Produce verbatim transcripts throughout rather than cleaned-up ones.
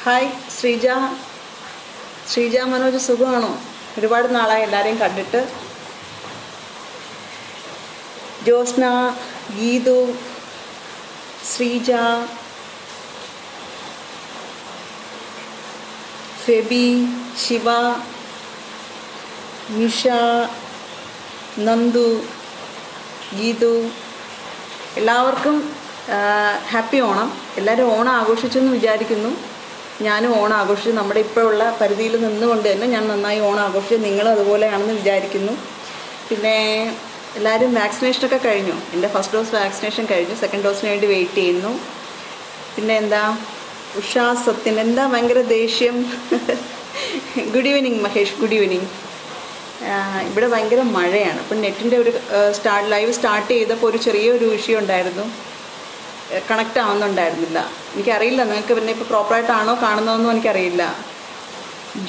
हाय श्रीज श्रीज मनोज सुखमाणो नालाय कണ്ടിട്ട് ജോസ്ന ഗീതു ശ്രീജ फेबी शिवा निशा नंदु गीतु एल्लावर्क्कुम हैप्पी ओणम एल्लावरुम ओणम आघोषिच्चेन्नु विचारिक्कुन्नु ഞാനും ഓണം ആഘോഷിച്ചു. നമ്മുടെ ഇപ്പോഴുള്ള പരിധിയിൽ നിന്നുകൊണ്ട് തന്നെ ഞാൻ നന്നായി ഓണം ആഘോഷിച്ചു. നിങ്ങൾ അതുപോലെയാണെന്ന് വിചാരിക്കുന്നു. പിന്നെ എല്ലാവരും വാക്സിനേഷൻ ഒക്കെ കഴിഞ്ഞു. എൻ്റെ ഫസ്റ്റ് ഡോസ് വാക്സിനേഷൻ കഴിഞ്ഞു. സെക്കൻഡ് ഡോസിന് വേണ്ടി വെയിറ്റ് ചെയ്യുന്നു. പിന്നെ എന്താ ഉഷാ സത്യൻ എന്താ ഭയങ്കര ദേഷ്യം. Good evening Mahesh, good evening. ഇവിടെ ഭയങ്കര മഴയാണ്. അപ്പോൾ നെറ്റിൻ്റെ ഒരു സ്റ്റാർട്ട് ലൈവ് സ്റ്റാർട്ട് ചെയ്തപ്പോൾ ഒരു ചെറിയൊരു വിഷയം ഉണ്ടായിരുന്നു. കണക്റ്റ് ആവുന്നുണ്ടായിരുന്നില്ല. എനിക്കറിയില്ല നിങ്ങൾക്ക് പിന്നെ ഇപ്പോൾ പ്രോപ്പറായിട്ടാണോ കാണുന്നതെന്നും എനിക്കറിയില്ല.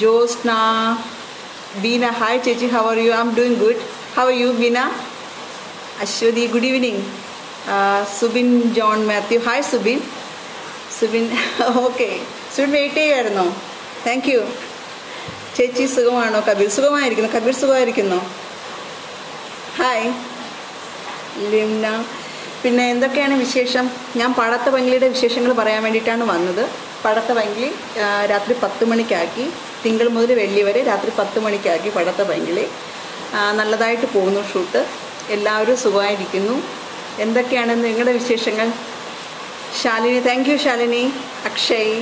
ജോസ്ന ബീന ഹായ് ചേച്ചി, how are you? I am doing good, how are you Beena? Aswathy good evening. Subin John Mathew hi Subin. Subin okay, Subin wait ചെയ്യുമായിരുന്നോ? താങ്ക് യു ചേച്ചി. സുഖമാണോ? കബീർ സുഖമായിരിക്കുന്നു. കബീർ സുഖമായിരിക്കുന്നു. ഹായ് ലിംന. പിന്നെ എന്തൊക്കെയാണ് വിശേഷം? ഞാൻ പാടാത്ത പൈങ്കിളിയുടെ വിശേഷങ്ങൾ പറയാൻ വേണ്ടിയിട്ടാണ് വന്നത്. പാടാത്ത പൈങ്കിളി രാത്രി പത്ത് മണിക്കാക്കി. തിങ്കൾ മുതൽ വെള്ളി വരെ രാത്രി പത്ത് മണിക്കാക്കി പാടാത്ത പൈങ്കിളി. നല്ലതായിട്ട് പോകുന്നു ഷൂട്ട്. എല്ലാവരും സുഖമായിരിക്കുന്നു. എന്തൊക്കെയാണ് നിങ്ങളുടെ വിശേഷങ്ങൾ? Shalini thank you Shalini. അക്ഷയ്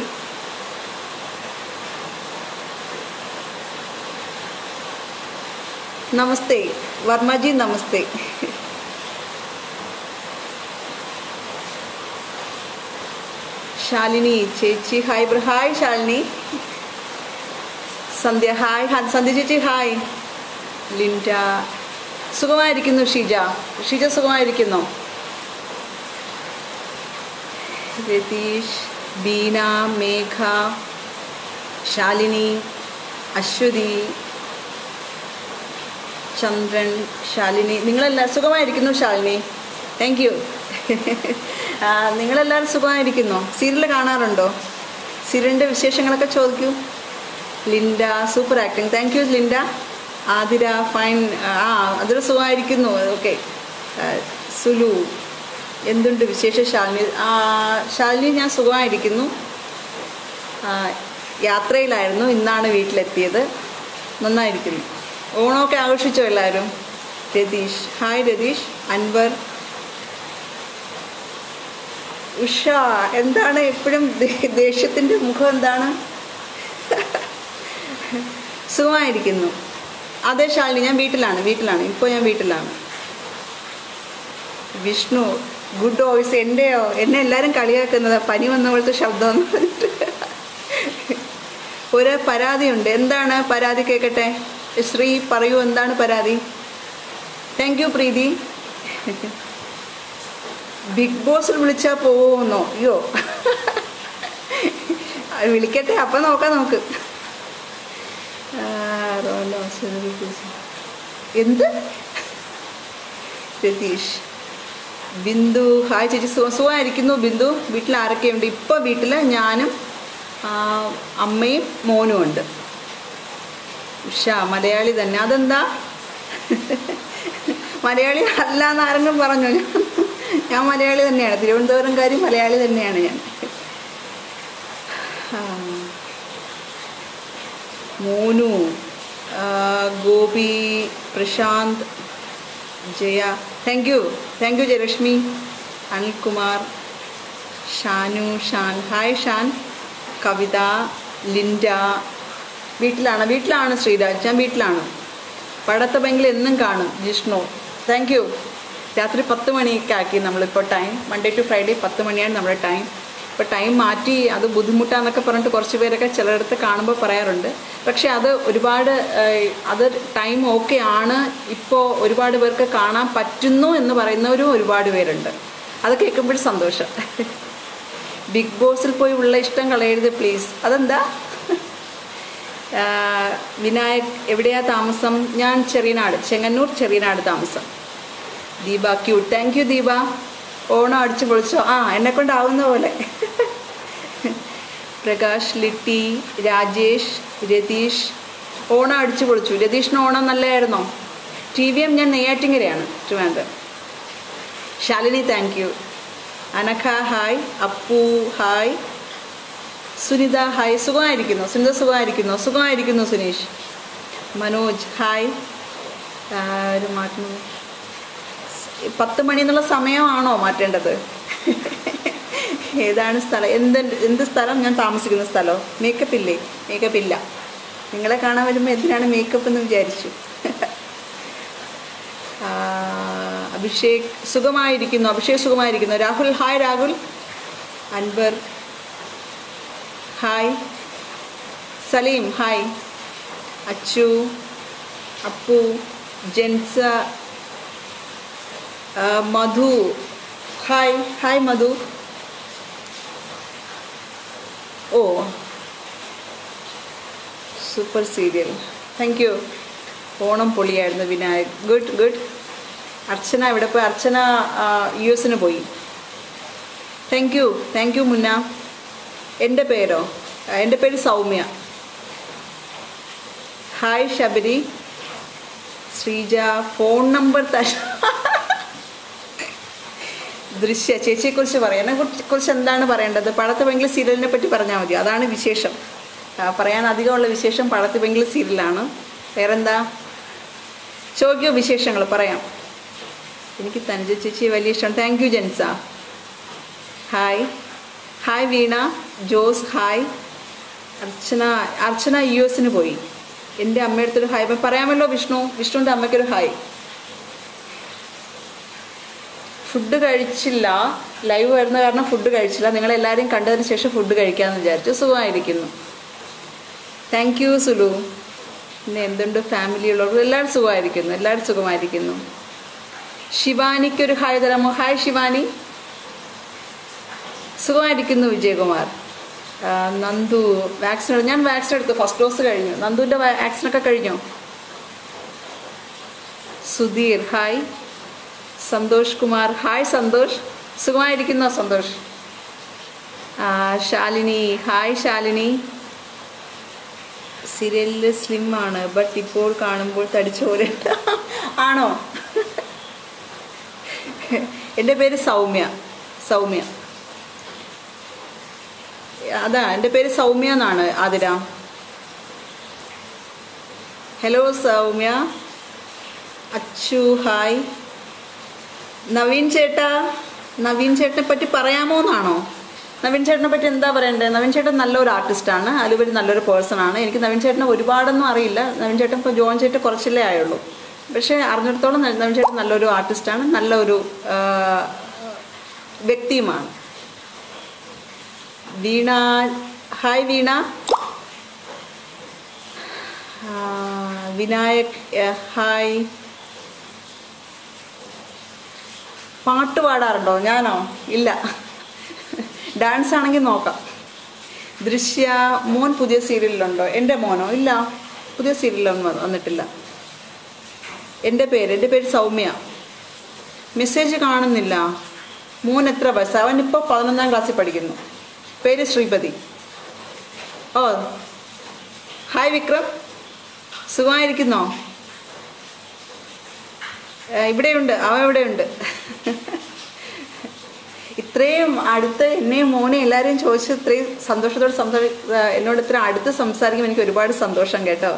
നമസ്തേ. വർമ്മജി നമസ്തേ. शालिनी चेची हाय ब्र हाय शालिनी. संध्या हाय हाँ संध्या चेची हाय. लिंडा സുഖമായിരിക്കുന്നു. ഷീജ ഷീജ സുഖമായിരിക്കുന്നു. രതീഷ് ബീന മേഘ ശാലിനി അശ്വതി ചന്ദ്രൻ ശാലിനി നിങ്ങളെല്ലാം സുഖമായിരിക്കുന്നു. Shalini thank you. നിങ്ങളെല്ലാവരും സുഖമായിരിക്കുന്നു. സീരിയൽ കാണാറുണ്ടോ? സീരിയലിൻ്റെ വിശേഷങ്ങളൊക്കെ ചോദിക്കൂ. Linda super acting thank you Linda. Athira fine. ആ അതിൽ സുഖമായിരിക്കുന്നു. ഓക്കെ. സുലു എന്തുണ്ട് വിശേഷം? ശാലിനി ശാലിനി ഞാൻ സുഖമായിരിക്കുന്നു. യാത്രയിലായിരുന്നു, ഇന്നാണ് വീട്ടിലെത്തിയത്. നന്നായിരിക്കുന്നു. ഓണമൊക്കെ ആഘോഷിച്ചോ എല്ലാവരും? രതീഷ് ഹായ് രതീഷ്. അൻവർ ഉഷ എന്താണ് എപ്പോഴും ദേഷ്യത്തിൻ്റെ മുഖം എന്താണ്? സുഖമായിരിക്കുന്നു. അതെ ശാലിനി ഞാൻ വീട്ടിലാണ് വീട്ടിലാണ് ഇപ്പോൾ ഞാൻ വീട്ടിലാണ്. Vishnu good voice. എൻ്റെയോ എന്നെ എല്ലാവരും കളിയാക്കുന്നത് പനി വന്നവളത്തെ ശബ്ദമെന്ന് പറഞ്ഞിട്ട്. ഒരു പരാതിയുണ്ട്. എന്താണ് പരാതി? കേൾക്കട്ടെ ശ്രീ പറയൂ എന്താണ് പരാതി. Thank you Preethi. ബിഗ് ബോസിൽ വിളിച്ചാൽ പോകുമെന്നോ? അയ്യോ വിളിക്കട്ടെ, അപ്പം നോക്കാം നമുക്ക്. എന്ത് രതീഷ് ബിന്ദു ഹായ് ചേച്ചി. സുഖമായിരിക്കുന്നു ബിന്ദു. വീട്ടിൽ ആരൊക്കെയുണ്ട്? ഇപ്പോൾ വീട്ടിൽ ഞാനും അമ്മയും മോനും ഉണ്ട്. ഉഷ മലയാളി തന്നെ. അതെന്താ മലയാളി അല്ല എന്നാരെങ്കിലും പറഞ്ഞു? ഞാൻ മലയാളി തന്നെയാണ്, തിരുവനന്തപുരംകാരി മലയാളി തന്നെയാണ് ഞാൻ. Monu, Gopi, Prashanth, Jaya, thank you thank you Jayalakshmi, Anilkumar, Shanu, Shan, hi Shan, Kavitha, Linda. വീട്ടിലാണ് വീട്ടിലാണ് ശ്രീരാജ്, ഞാൻ വീട്ടിലാണ്. പടത്ത ഭയങ്കര എന്നും കാണും. Jishnu, thank you. രാത്രി പത്ത് മണിയൊക്കെ ആക്കി നമ്മളിപ്പോൾ ടൈം. മൺഡേ ടു ഫ്രൈഡേ പത്ത് മണിയാണ് നമ്മുടെ ടൈം. ഇപ്പോൾ ടൈം മാറ്റി അത് ബുദ്ധിമുട്ടാന്നൊക്കെ പറഞ്ഞിട്ട് കുറച്ച് പേരൊക്കെ ചിലയിടത്ത് കാണുമ്പോൾ പറയാറുണ്ട്. പക്ഷേ അത് ഒരുപാട് അത് ടൈം ഓക്കെ ആണ്. ഇപ്പോൾ ഒരുപാട് പേർക്ക് കാണാൻ പറ്റുന്നു എന്ന് പറയുന്നവരും ഒരുപാട് പേരുണ്ട്. അത് കേൾക്കുമ്പോഴും സന്തോഷം. ബിഗ് ബോസിൽ പോയി ഉള്ള ഇഷ്ടം കളയരുത് പ്ലീസ്. അതെന്താ? വിനായക്, എവിടെയാണ് താമസം? ഞാൻ ചെറിയനാട്, ചെങ്ങന്നൂർ ചെറിയനാട് താമസം. Deepa Q, thank you Deepa. Onam അടിച്ചു പൊളിച്ചോ? ആ, എന്നെക്കൊണ്ടാവുന്ന പോലെ. പ്രകാശ്, ലിറ്റി, രാജേഷ്, രതീഷ്, ഓണം അടിച്ചു പൊളിച്ചു. രതീഷിന് ഓണം നല്ലതായിരുന്നോ? ടി വി എം, ഞാൻ നെയ്യാറ്റിങ്കരയാണ്, Trivandrum. Shalini, thank you. Anakha, hi. Appu, hi. Sunitha, hi. സുഖമായിരിക്കുന്നു സുനിത, സുഖമായിരിക്കുന്നു സുഖമായിരിക്കുന്നു സുനീഷ്. മനോജ്, ഹായ്. ഒരു മാറ്റുന്നു. പത്ത് മണി എന്നുള്ള സമയമാണോ മാറ്റേണ്ടത്? ഏതാണ് സ്ഥലം? എന്ത് എന്ത് സ്ഥലം? ഞാൻ താമസിക്കുന്ന സ്ഥലം. മേക്കപ്പ് ഇല്ലേ? മേക്കപ്പ് ഇല്ല. നിങ്ങളെ കാണാൻ വരുമ്പോൾ എന്തിനാണ് മേക്കപ്പ് എന്ന് വിചാരിച്ചു. അഭിഷേക്, സുഖമായിരിക്കുന്നു അഭിഷേക്, സുഖമായിരിക്കുന്നു. Rahul, hi Rahul. Anwar, hi. Salim, hi. Achu, Appu, Jensa, Madhu, hi. Hi Madhu. Oh super serial, thank you. Onam പൊളിയായിരുന്നു വിനായക്, ഗുഡ് ഗുഡ്. അർച്ചന, ഇവിടെ പോയി? അർച്ചന യു എസിന് പോയി. Thank you thank you Munna. എൻ്റെ പേരോ? എൻ്റെ പേര് Soumya. Hi Sabari. Sreeja, phone number തരാ. ദൃശ്യ ചേച്ചിയെക്കുറിച്ച് പറയാം. എന്നെ കുറിച്ച് എന്താണ് പറയേണ്ടത്? പഴത്ത പെങ്കിൾ സീരിയലിനെ പറ്റി പറഞ്ഞാൽ മതി, അതാണ് വിശേഷം. പറയാൻ അധികമുള്ള വിശേഷം പഴത്ത പെങ്കിൾ സീരിയലാണ്. വേറെന്താ ചോദിക്കോ? വിശേഷങ്ങൾ പറയാം. എനിക്ക് തനുജ ചേച്ചിയെ വലിയ ഇഷ്ടമാണ്. Thank you Jensa. Hi hi Veena, Jose, hi. Archana Archana U എസിന് പോയി. എൻ്റെ അമ്മയടുത്തൊരു ഹായ് പറയാമല്ലോ. വിഷ്ണു വിഷ്ണുവിൻ്റെ അമ്മയ്ക്കൊരു ഹായ്. ഫുഡ് കഴിച്ചില്ല, ലൈവ് വരുന്ന കാരണം ഫുഡ് കഴിച്ചില്ല. നിങ്ങളെല്ലാവരെയും കണ്ടതിന് ശേഷം ഫുഡ് കഴിക്കാമെന്ന് വിചാരിച്ചു. സുഖമായിരിക്കുന്നു, താങ്ക് യു സുലു. പിന്നെ എന്തുണ്ട്? ഫാമിലിയുള്ളവർക്ക് എല്ലാവരും സുഖമായിരിക്കുന്നു, എല്ലാവരും സുഖമായിരിക്കുന്നു. ശിവാനിക്കൊരു ഹായ് തരാമോ? ഹായ് ശിവാനി, സുഖമായിരിക്കുന്നു. വിജയകുമാർ, നന്ദു, വാക്സിൻ എടുത്തു? ഞാൻ വാക്സിൻ എടുത്തു, ഫസ്റ്റ് ഡോസ് കഴിഞ്ഞു. നന്ദുവിൻ്റെ വാക്സിനൊക്കെ കഴിഞ്ഞോ? സുധീർ, ഹായ്. സന്തോഷ് കുമാർ, ഹായ് സന്തോഷ്, സുഖമായിരിക്കുന്നോ സന്തോഷ്? ശാലിനി, ഹായ് ശാലിനി. സീരിയലിൽ സ്ലിം ആണ്, ബട്ട് ഇപ്പോൾ കാണുമ്പോൾ തടിച്ച പോലെ ആണോ? എൻ്റെ പേര് സൗമ്യ, സൗമ്യ അതാ എൻ്റെ പേര് സൗമ്യ എന്നാണ് ആതിര. ഹലോ സൗമ്യ. അച്ചു, ഹായ്. നവീൻ ചേട്ടാ, നവീൻ ചേട്ടനെ പറ്റി പറയാമോ എന്നാണോ? നവീൻ ചേട്ടനെ പറ്റി എന്താ പറയേണ്ടത്? നവീൻ ചേട്ടൻ നല്ലൊരു ആർട്ടിസ്റ്റാണ്, അതിലുപരി നല്ലൊരു പേഴ്സണാണ്. എനിക്ക് നവീൻ ചേട്ടനെ ഒരുപാടൊന്നും അറിയില്ല. നവീൻ ചേട്ടൻ ഇപ്പോൾ ജോയിൻ ചെയ്തിട്ട് കുറച്ചില്ലേ ആയുള്ളൂ. പക്ഷേ അറിഞ്ഞിടത്തോളം നവീൻ ചേട്ടൻ നല്ലൊരു ആർട്ടിസ്റ്റാണ്, നല്ലൊരു വ്യക്തിയുമാണ്. വീണ, ഹായ് വീണ. വിനായക്, ഹായ്. പാട്ട് പാടാറുണ്ടോ? ഞാനോ? ഇല്ല. ഡാൻസ് ആണെങ്കിൽ നോക്കാം. ദൃശ്യ, മോൻ പുതിയ സീരിയലിലുണ്ടോ? എൻ്റെ മോനോ? ഇല്ല, പുതിയ സീരിയലൊന്നും വന്നിട്ടില്ല. എൻ്റെ പേര് എൻ്റെ പേര് സൗമ്യ. മെസ്സേജ് കാണുന്നില്ല. മോൻ എത്ര വയസ്സാണ്? അവൻ ഇപ്പോൾ പതിനൊന്നാം ക്ലാസ്സിൽ പഠിക്കുന്നു. പേര് ശ്രീപതി. और हाय विक्रम സുഖമായിരിക്കുന്നോ ഇവിടെയുണ്ട് അവ ഇവിടെയുണ്ട് ഇത്രയും അടുത്ത് എന്നെ മോനെ എല്ലാവരും ചോദിച്ചു ഇത്രയും സന്തോഷത്തോടെ എന്നോട് ഇത്ര അടുത്ത് സംസാരിക്കും എനിക്ക് ഒരുപാട് സന്തോഷം കേട്ടോ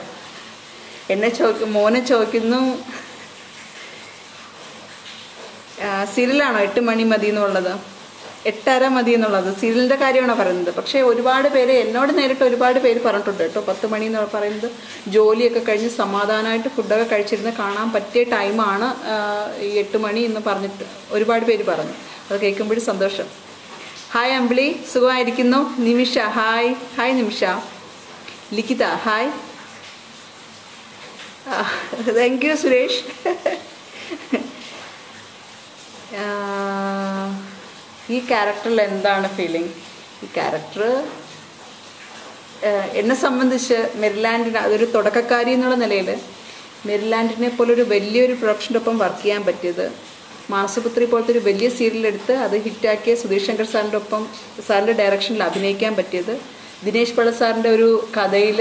എന്നെ ചോദിക്കു മോനെ ചോദിക്കുന്നു സീരിയലാണോ എട്ട് മണി മതി എന്നുള്ളത് എട്ടര മതി എന്നുള്ളത് സീരിയലിന്റെ കാര്യമാണ് പറയുന്നത് പക്ഷേ ഒരുപാട് പേര് എന്നോട് നേരിട്ട് ഒരുപാട് പേര് പറഞ്ഞിട്ടുണ്ട് കേട്ടോ പത്ത് മണി എന്ന് പറയുന്നത് ജോലിയൊക്കെ കഴിഞ്ഞ് സമാധാനമായിട്ട് ഫുഡൊക്കെ കഴിച്ചിരുന്ന് കാണാൻ പറ്റിയ ടൈമാണ് ഈ എട്ട് മണി എന്ന് പറഞ്ഞിട്ട് ഒരുപാട് പേര് പറഞ്ഞു അത് കേൾക്കുമ്പോൾ സന്തോഷം ഹായ് അമ്പിളി സുഖമായിരിക്കുന്നു Nimisha hi hi Nimisha Likhitha hi thank you Suresh ഈ ക്യാരക്ടറിൽ എന്താണ് ഫീലിംഗ് ഈ ക്യാരക്ടർ എന്നെ സംബന്ധിച്ച് മെരിലാൻഡിന് അതൊരു തുടക്കക്കാരി എന്നുള്ള നിലയിൽ മെരിലാൻഡിനെ പോലൊരു വലിയൊരു പ്രൊഡക്ഷൻ്റെ ഒപ്പം വർക്ക് ചെയ്യാൻ പറ്റിയത് മാസപുത്രി പോലത്തെ ഒരു വലിയ സീരിയലെടുത്ത് അത് ഹിറ്റാക്കിയ സുധീഷ് ശങ്കർ സാറിൻ്റെ ഒപ്പം സാറിൻ്റെ ഡയറക്ഷനിൽ അഭിനയിക്കാൻ പറ്റിയത് ദിനേശ് പള്ള സാറിൻ്റെ ഒരു കഥയിൽ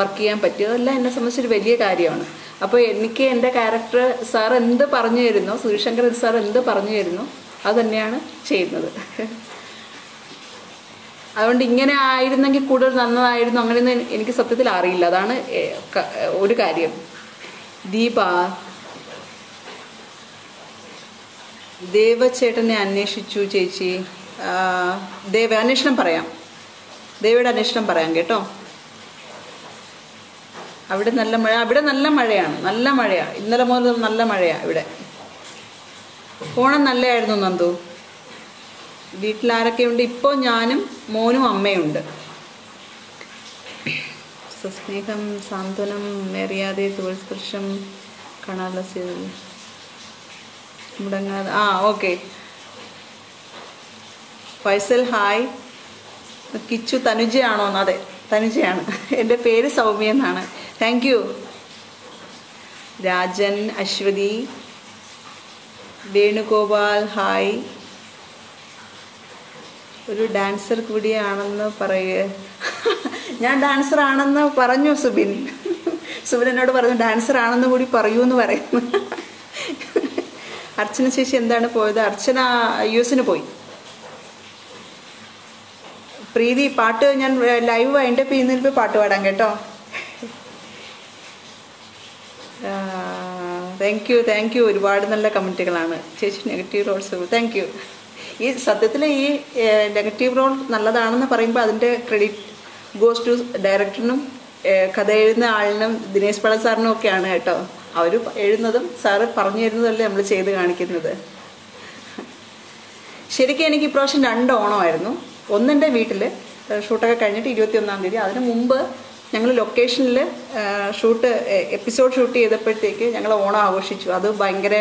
വർക്ക് ചെയ്യാൻ പറ്റിയത് എല്ലാം എന്നെ സംബന്ധിച്ചൊരു വലിയ കാര്യമാണ് അപ്പോൾ എനിക്ക് എൻ്റെ ക്യാരക്ടർ സാർ എന്ത് പറഞ്ഞു തരുന്നോ സുധീഷ് ശങ്കർ സാർ എന്ത് പറഞ്ഞു തരുന്നോ അത് തന്നെയാണ് ചെയ്യുന്നത് അതുകൊണ്ട് ഇങ്ങനെ ആയിരുന്നെങ്കിൽ കൂടുതൽ നന്നായിരുന്നു അങ്ങനെയൊന്നും എനിക്ക് സത്യത്തിൽ അറിയില്ല അതാണ് ഒരു കാര്യം ദീപ ദേവചേട്ടനെ അന്വേഷിച്ചു ചേച്ചി ദേവ അന്വേഷണം പറയാം ദേവയുടെ അന്വേഷണം പറയാം കേട്ടോ അവിടെ നല്ല മഴ അവിടെ നല്ല മഴയാണ് നല്ല മഴയാണ് ഇന്നലെ മുതൽ നല്ല മഴയാണ് ഇവിടെ ഓണം നല്ലതായിരുന്നു നന്ദു വീട്ടിലാരൊക്കെയുണ്ട് ഇപ്പോൾ ഞാനും മോനും അമ്മയുണ്ട് സ്നേഹം സാന്ത്വനം അറിയാതെ തോൾ സ്പർശം കാണാനുള്ള മുടങ്ങാതെ ആ ഓക്കെ ഫൈസൽ ഹായ് കിച്ചു തനുജയാണോ അതെ തനുജയാണ് എൻ്റെ പേര് സൗമ്യ എന്നാണ് thank you Rajan Aswathy Venugopal hi ഒരു ഡാൻസർ കൂടിയാണെന്ന് പറയുക ഞാൻ ഡാൻസർ ആണെന്ന് പറഞ്ഞു സുബിൻ സുബിൻ എന്നോട് പറഞ്ഞു ഡാൻസർ ആണെന്ന് കൂടി പറയൂ എന്ന് പറയുന്നു അർച്ചന ചേച്ചി എന്താണ് പോയത് അർച്ചന യു എസിന് പോയി പ്രീതി പാട്ട് ഞാൻ ലൈവ് അതിൻ്റെ പിന്നിൽ പോയി പാട്ട് പാടാം കേട്ടോ താങ്ക് യു താങ്ക് യു ഒരുപാട് നല്ല കമൻറ്റുകളാണ് ചേച്ചി നെഗറ്റീവ് റോൾസ് താങ്ക് യു ഈ സത്യത്തിൽ ഈ നെഗറ്റീവ് റോൾ നല്ലതാണെന്ന് പറയുമ്പോൾ അതിൻ്റെ ക്രെഡിറ്റ് ഗോസ് ടു ഡയറക്ടറിനും കഥ എഴുതുന്ന ആളിനും ദിനേശ് പള്ള സാറിനും ഒക്കെയാണ് കേട്ടോ അവർ എഴുതുന്നതും സാറ് പറഞ്ഞു തരുന്നതല്ലേ നമ്മൾ ചെയ്ത് കാണിക്കുന്നത് ശരിക്കും എനിക്ക് ഇപ്രാവശ്യം രണ്ട് ഓണമായിരുന്നു ഒന്നെൻ്റെ വീട്ടിൽ ഷൂട്ടൊക്കെ കഴിഞ്ഞിട്ട് ഇരുപത്തി ഒന്നാം തീയതി അതിന് മുമ്പ് ഞങ്ങൾ ലൊക്കേഷനിൽ ഷൂട്ട് എപ്പിസോഡ് ഷൂട്ട് ചെയ്തപ്പോഴത്തേക്ക് ഞങ്ങൾ ഓണം ആഘോഷിച്ചു അത് ഭയങ്കര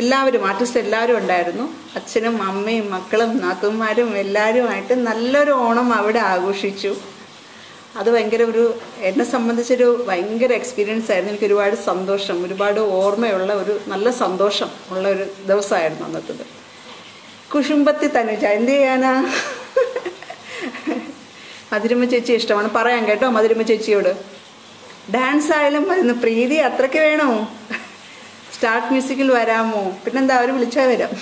എല്ലാവരും ആർട്ടിസ്റ്റ് എല്ലാവരും ഉണ്ടായിരുന്നു അച്ഛനും അമ്മയും മക്കളും നാത്തൂന്മാരും എല്ലാവരുമായിട്ട് നല്ലൊരു ഓണം അവിടെ ആഘോഷിച്ചു അത് ഭയങ്കര ഒരു എന്നെ സംബന്ധിച്ചൊരു ഭയങ്കര എക്സ്പീരിയൻസ് ആയിരുന്നു എനിക്ക് ഒരുപാട് സന്തോഷം ഒരുപാട് ഓർമ്മയുള്ള ഒരു നല്ല സന്തോഷം ഉള്ള ഒരു ദിവസമായിരുന്നു അന്നത്തത് കുശുമ്പത്തി തനുജ എന്ത് ചെയ്യാനാ മധുരമ്മ ചേച്ചി ഇഷ്ടമാണ് പറയാം കേട്ടോ മധുരമ്മ ചേച്ചിയോട് ഡാൻസ് ആയാലും മതി പ്രീതി അത്രയ്ക്ക് വേണോ സ്റ്റാർട്ട് മ്യൂസിക്കിൽ വരാമോ പിന്നെന്താ അവർ വിളിച്ചാൽ വരാം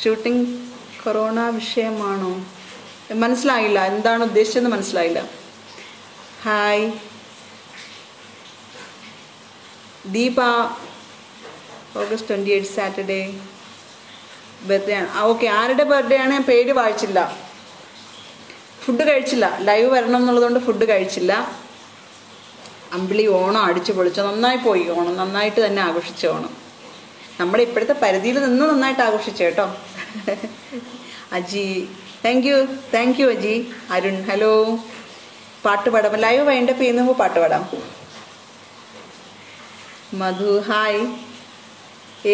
ഷൂട്ടിംഗ് കൊറോണ വിഷയമാണോ മനസ്സിലായില്ല എന്താണ് ഉദ്ദേശിച്ചതെന്ന് മനസ്സിലായില്ല hi Deepa August twenty eight Saturday birthday ആണ് ഓക്കെ ആരുടെ ബർത്ത്ഡേ ആണ് ഞാൻ പേര് വായിച്ചില്ല ഫുഡ് കഴിച്ചില്ല ലൈവ് വരണം എന്നുള്ളതുകൊണ്ട് ഫുഡ് കഴിച്ചില്ല അമ്പിളി ഓണം അടിച്ചു പൊളിച്ചു നന്നായി പോയി ഓണം നന്നായിട്ട് തന്നെ ആഘോഷിച്ചു ഓണം നമ്മുടെ ഇപ്പോഴത്തെ പരിധിയിൽ നിന്ന് നന്നായിട്ട് ആഘോഷിച്ചു കേട്ടോ Aji thank you thank you Aji Arun hello പാട്ട് പാടാം ലൈവ് വൈൻഡപ്പ് ചെയ്യുമ്പോൾ പാട്ട് പാടാം മധു ഹായ്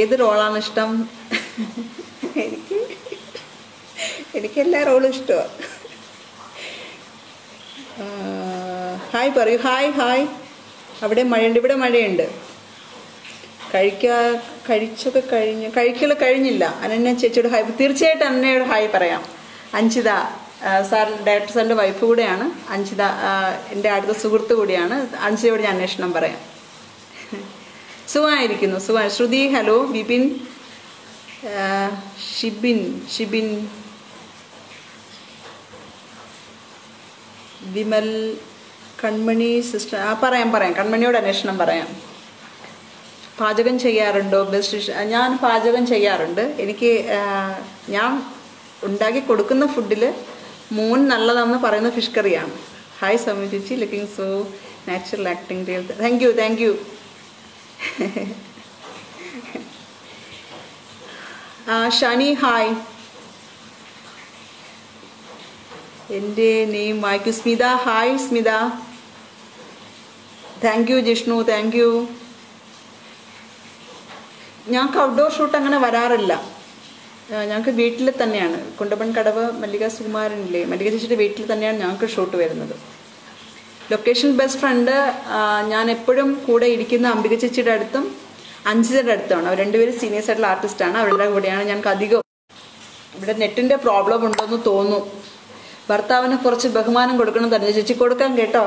ഏത് റോളാണ് ഇഷ്ടം എനിക്ക് എനിക്കെല്ലാ റോളും ഇഷ്ടമാണ് ഹായ് പറയൂ ഹായ് ഹായ് അവിടെ മഴയുണ്ട് ഇവിടെ മഴയുണ്ട് കഴിക്കാ കഴിച്ചൊക്കെ കഴിഞ്ഞ് കഴിക്കൽ കഴിഞ്ഞില്ല അനന്യ ചേച്ചിയോട് ഹായ് തീർച്ചയായിട്ടും അനന്യയോട് ഹായ് പറയാം അഞ്ചിത സാർ ഡയറക്ടർ സാറിൻ്റെ വൈഫ് കൂടെയാണ്, അഞ്ജിത എൻ്റെ അടുത്ത സുഹൃത്ത് കൂടിയാണ്. അഞ്ജിതയോട് ഞാൻ അന്വേഷണം പറയാം. സുഖമായിരിക്കുന്നു, സുഖ. ശ്രുതി ഹലോ, ബിപിൻ, ഷിബിൻ ഷിബിൻ വിമൽ, കൺമണി സിസ്റ്റർ. ആ പറയാം പറയാം, കൺമണിയോട് അന്വേഷണം പറയാം. പാചകം ചെയ്യാറുണ്ടോ? Best dish. ഞാൻ പാചകം ചെയ്യാറുണ്ട്. എനിക്ക് ഞാൻ ഉണ്ടാക്കി കൊടുക്കുന്ന ഫുഡിൽ മൂൺ നല്ലതാണെന്ന് പറയുന്ന ഫിഷ് കറിയാണ്. ഹായ് സൗമ്യ ചേച്ചി, looking so natural acting real. Thank you thank you. Shani hi. എൻ്റെ നെയിം വായിക്കൂ. Smitha hi Smitha, thank you Jishnu, thank you. ഞങ്ങൾക്ക് ഔട്ട്ഡോർ ഷൂട്ട് അങ്ങനെ വരാറില്ല, ഞങ്ങൾക്ക് വീട്ടിൽ തന്നെയാണ്. കുണ്ടപ്പൻ കടവ് മല്ലിക സുകുമാരനില്ലേ, മല്ലിക ചേച്ചിയുടെ വീട്ടിൽ തന്നെയാണ് ഞങ്ങൾക്ക് ഷൂട്ട് വരുന്നത്. ലൊക്കേഷൻ ബെസ്റ്റ് ഫ്രണ്ട് ഞാൻ എപ്പോഴും കൂടെ ഇരിക്കുന്ന അംബിക ചേച്ചിയുടെ അടുത്തും അഞ്ജിതയുടെ അടുത്തുമാണ്. അവർ രണ്ടുപേരും സീനിയേഴ്സ് ആയിട്ടുള്ള ആർട്ടിസ്റ്റാണ്. അവരുടെ കൂടെയാണ് ഞങ്ങൾക്ക് അധികം. ഇവിടെ നെറ്റിൻ്റെ പ്രോബ്ലം ഉണ്ടെന്ന് തോന്നുന്നു. ഭർത്താവിന് കുറച്ച് ബഹുമാനം കൊടുക്കണം തന്നെ ചേച്ചി, കൊടുക്കാൻ കേട്ടോ.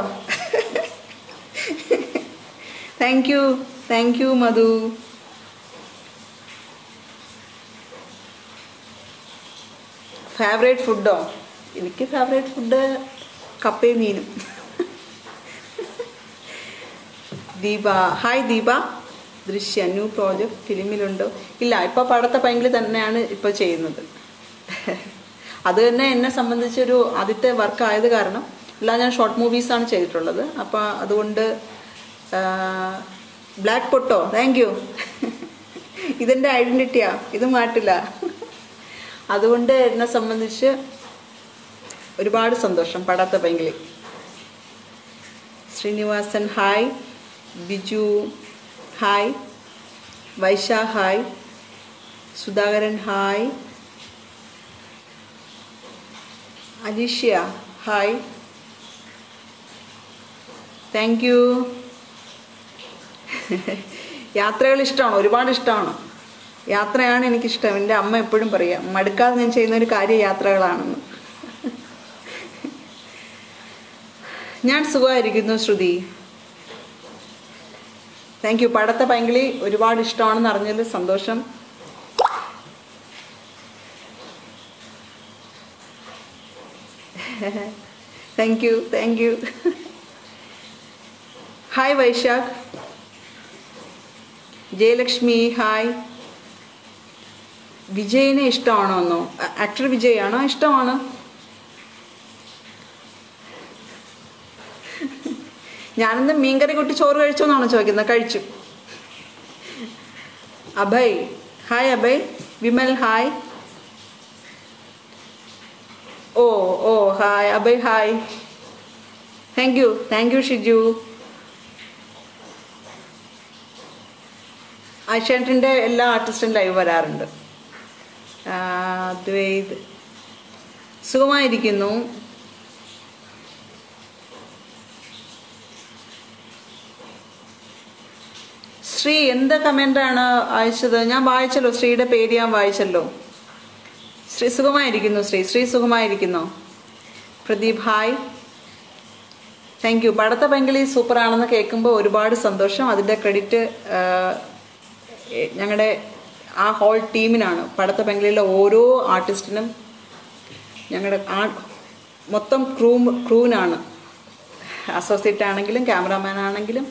Thank you thank you Madhu. Favourite ഫുഡോ? എനിക്ക് ഫേവറേറ്റ് ഫുഡ് കപ്പയും മീനും. Deepa hi Deepa. Drishya new project ഫിലിമിലുണ്ടോ? ഇല്ല, ഇപ്പോൾ പടത്തെ പൈങ്കിളി തന്നെയാണ് ഇപ്പോൾ ചെയ്യുന്നത്. അത് തന്നെ എന്നെ സംബന്ധിച്ചൊരു ആദ്യത്തെ വർക്കായത് കാരണം, എല്ലാം ഞാൻ ഷോർട്ട് മൂവീസാണ് ചെയ്തിട്ടുള്ളത്. അപ്പോൾ അതുകൊണ്ട് ബ്ലാക്ക് പൊട്ടോ, താങ്ക് യു. ഇതെൻ്റെ ഐഡൻറ്റിറ്റിയാണ്, ഇത് മാറ്റില്ല. അതുകൊണ്ട് എന്നെ സംബന്ധിച്ച് ഒരുപാട് സന്തോഷം. Padatha Painkili. Sreenivasan hi. Biju hi. Vaisha hi. Sudhakaran hi. Alicia hi, thank you. യാത്രകൾ ഇഷ്ടമാണ്, ഒരുപാട് ഇഷ്ടമാണ്. യാത്രയാണ് എനിക്കിഷ്ടം. എൻ്റെ അമ്മ എപ്പോഴും പറയാം, മടുക്കാതെ ഞാൻ ചെയ്യുന്ന ഒരു കാര്യം യാത്രകളാണെന്ന്. ഞാൻ സുഖമായിരിക്കുന്നു ശ്രുതി, താങ്ക് യു. പടത്ത പൈങ്കിളി ഒരുപാട് ഇഷ്ടമാണെന്ന് അറിഞ്ഞതിൽ സന്തോഷം. Thank you thank you. Hi Vaishakh. Jayalakshmi hi. വിജയിനെ ഇഷ്ടമാണോ എന്നോ? ആക്ടർ വിജയാണോ? ഇഷ്ടമാണ്. ഞാനിന്ന് മീൻകറി കൂട്ടി ചോറ് കഴിച്ചു എന്നാണോ ചോദിക്കുന്നത്? കഴിച്ചു. അഭയ് ഹായ് അഭയ്. വിമൽ ഹായ്. ഓ ഓ hi Abhay hi, thank you thank you Shiju. ആശാനറ്റിൻ്റെ എല്ലാ ആർട്ടിസ്റ്റും ലൈവ് വരാറുണ്ട്. ദ്വൈത് സുഖമായിരിക്കുന്നു. ശ്രീ എന്ത് കമൻ്റാണ് അയച്ചത്? ഞാൻ വായിച്ചല്ലോ, ശ്രീയുടെ പേര് ഞാൻ വായിച്ചല്ലോ. ശ്രീ സുഖമായിരിക്കുന്നു. ശ്രീ ശ്രീ സുഖമായിരിക്കുന്നു. Pradeep hi, thank you. പടത്ത Painkili സൂപ്പറാണെന്ന് കേൾക്കുമ്പോൾ ഒരുപാട് സന്തോഷം. അതിൻ്റെ ക്രെഡിറ്റ് ഞങ്ങളുടെ ആ ഹോൾ ടീമിനാണ്. പടത്ത പൈങ്കിളിയിലെ ഓരോ ആർട്ടിസ്റ്റിനും, ഞങ്ങളുടെ ആ മൊത്തം ക്രൂ ക്രൂവിനാണ്. അസോസിയേറ്റ് ആണെങ്കിലും ക്യാമറാമാൻ ആണെങ്കിലും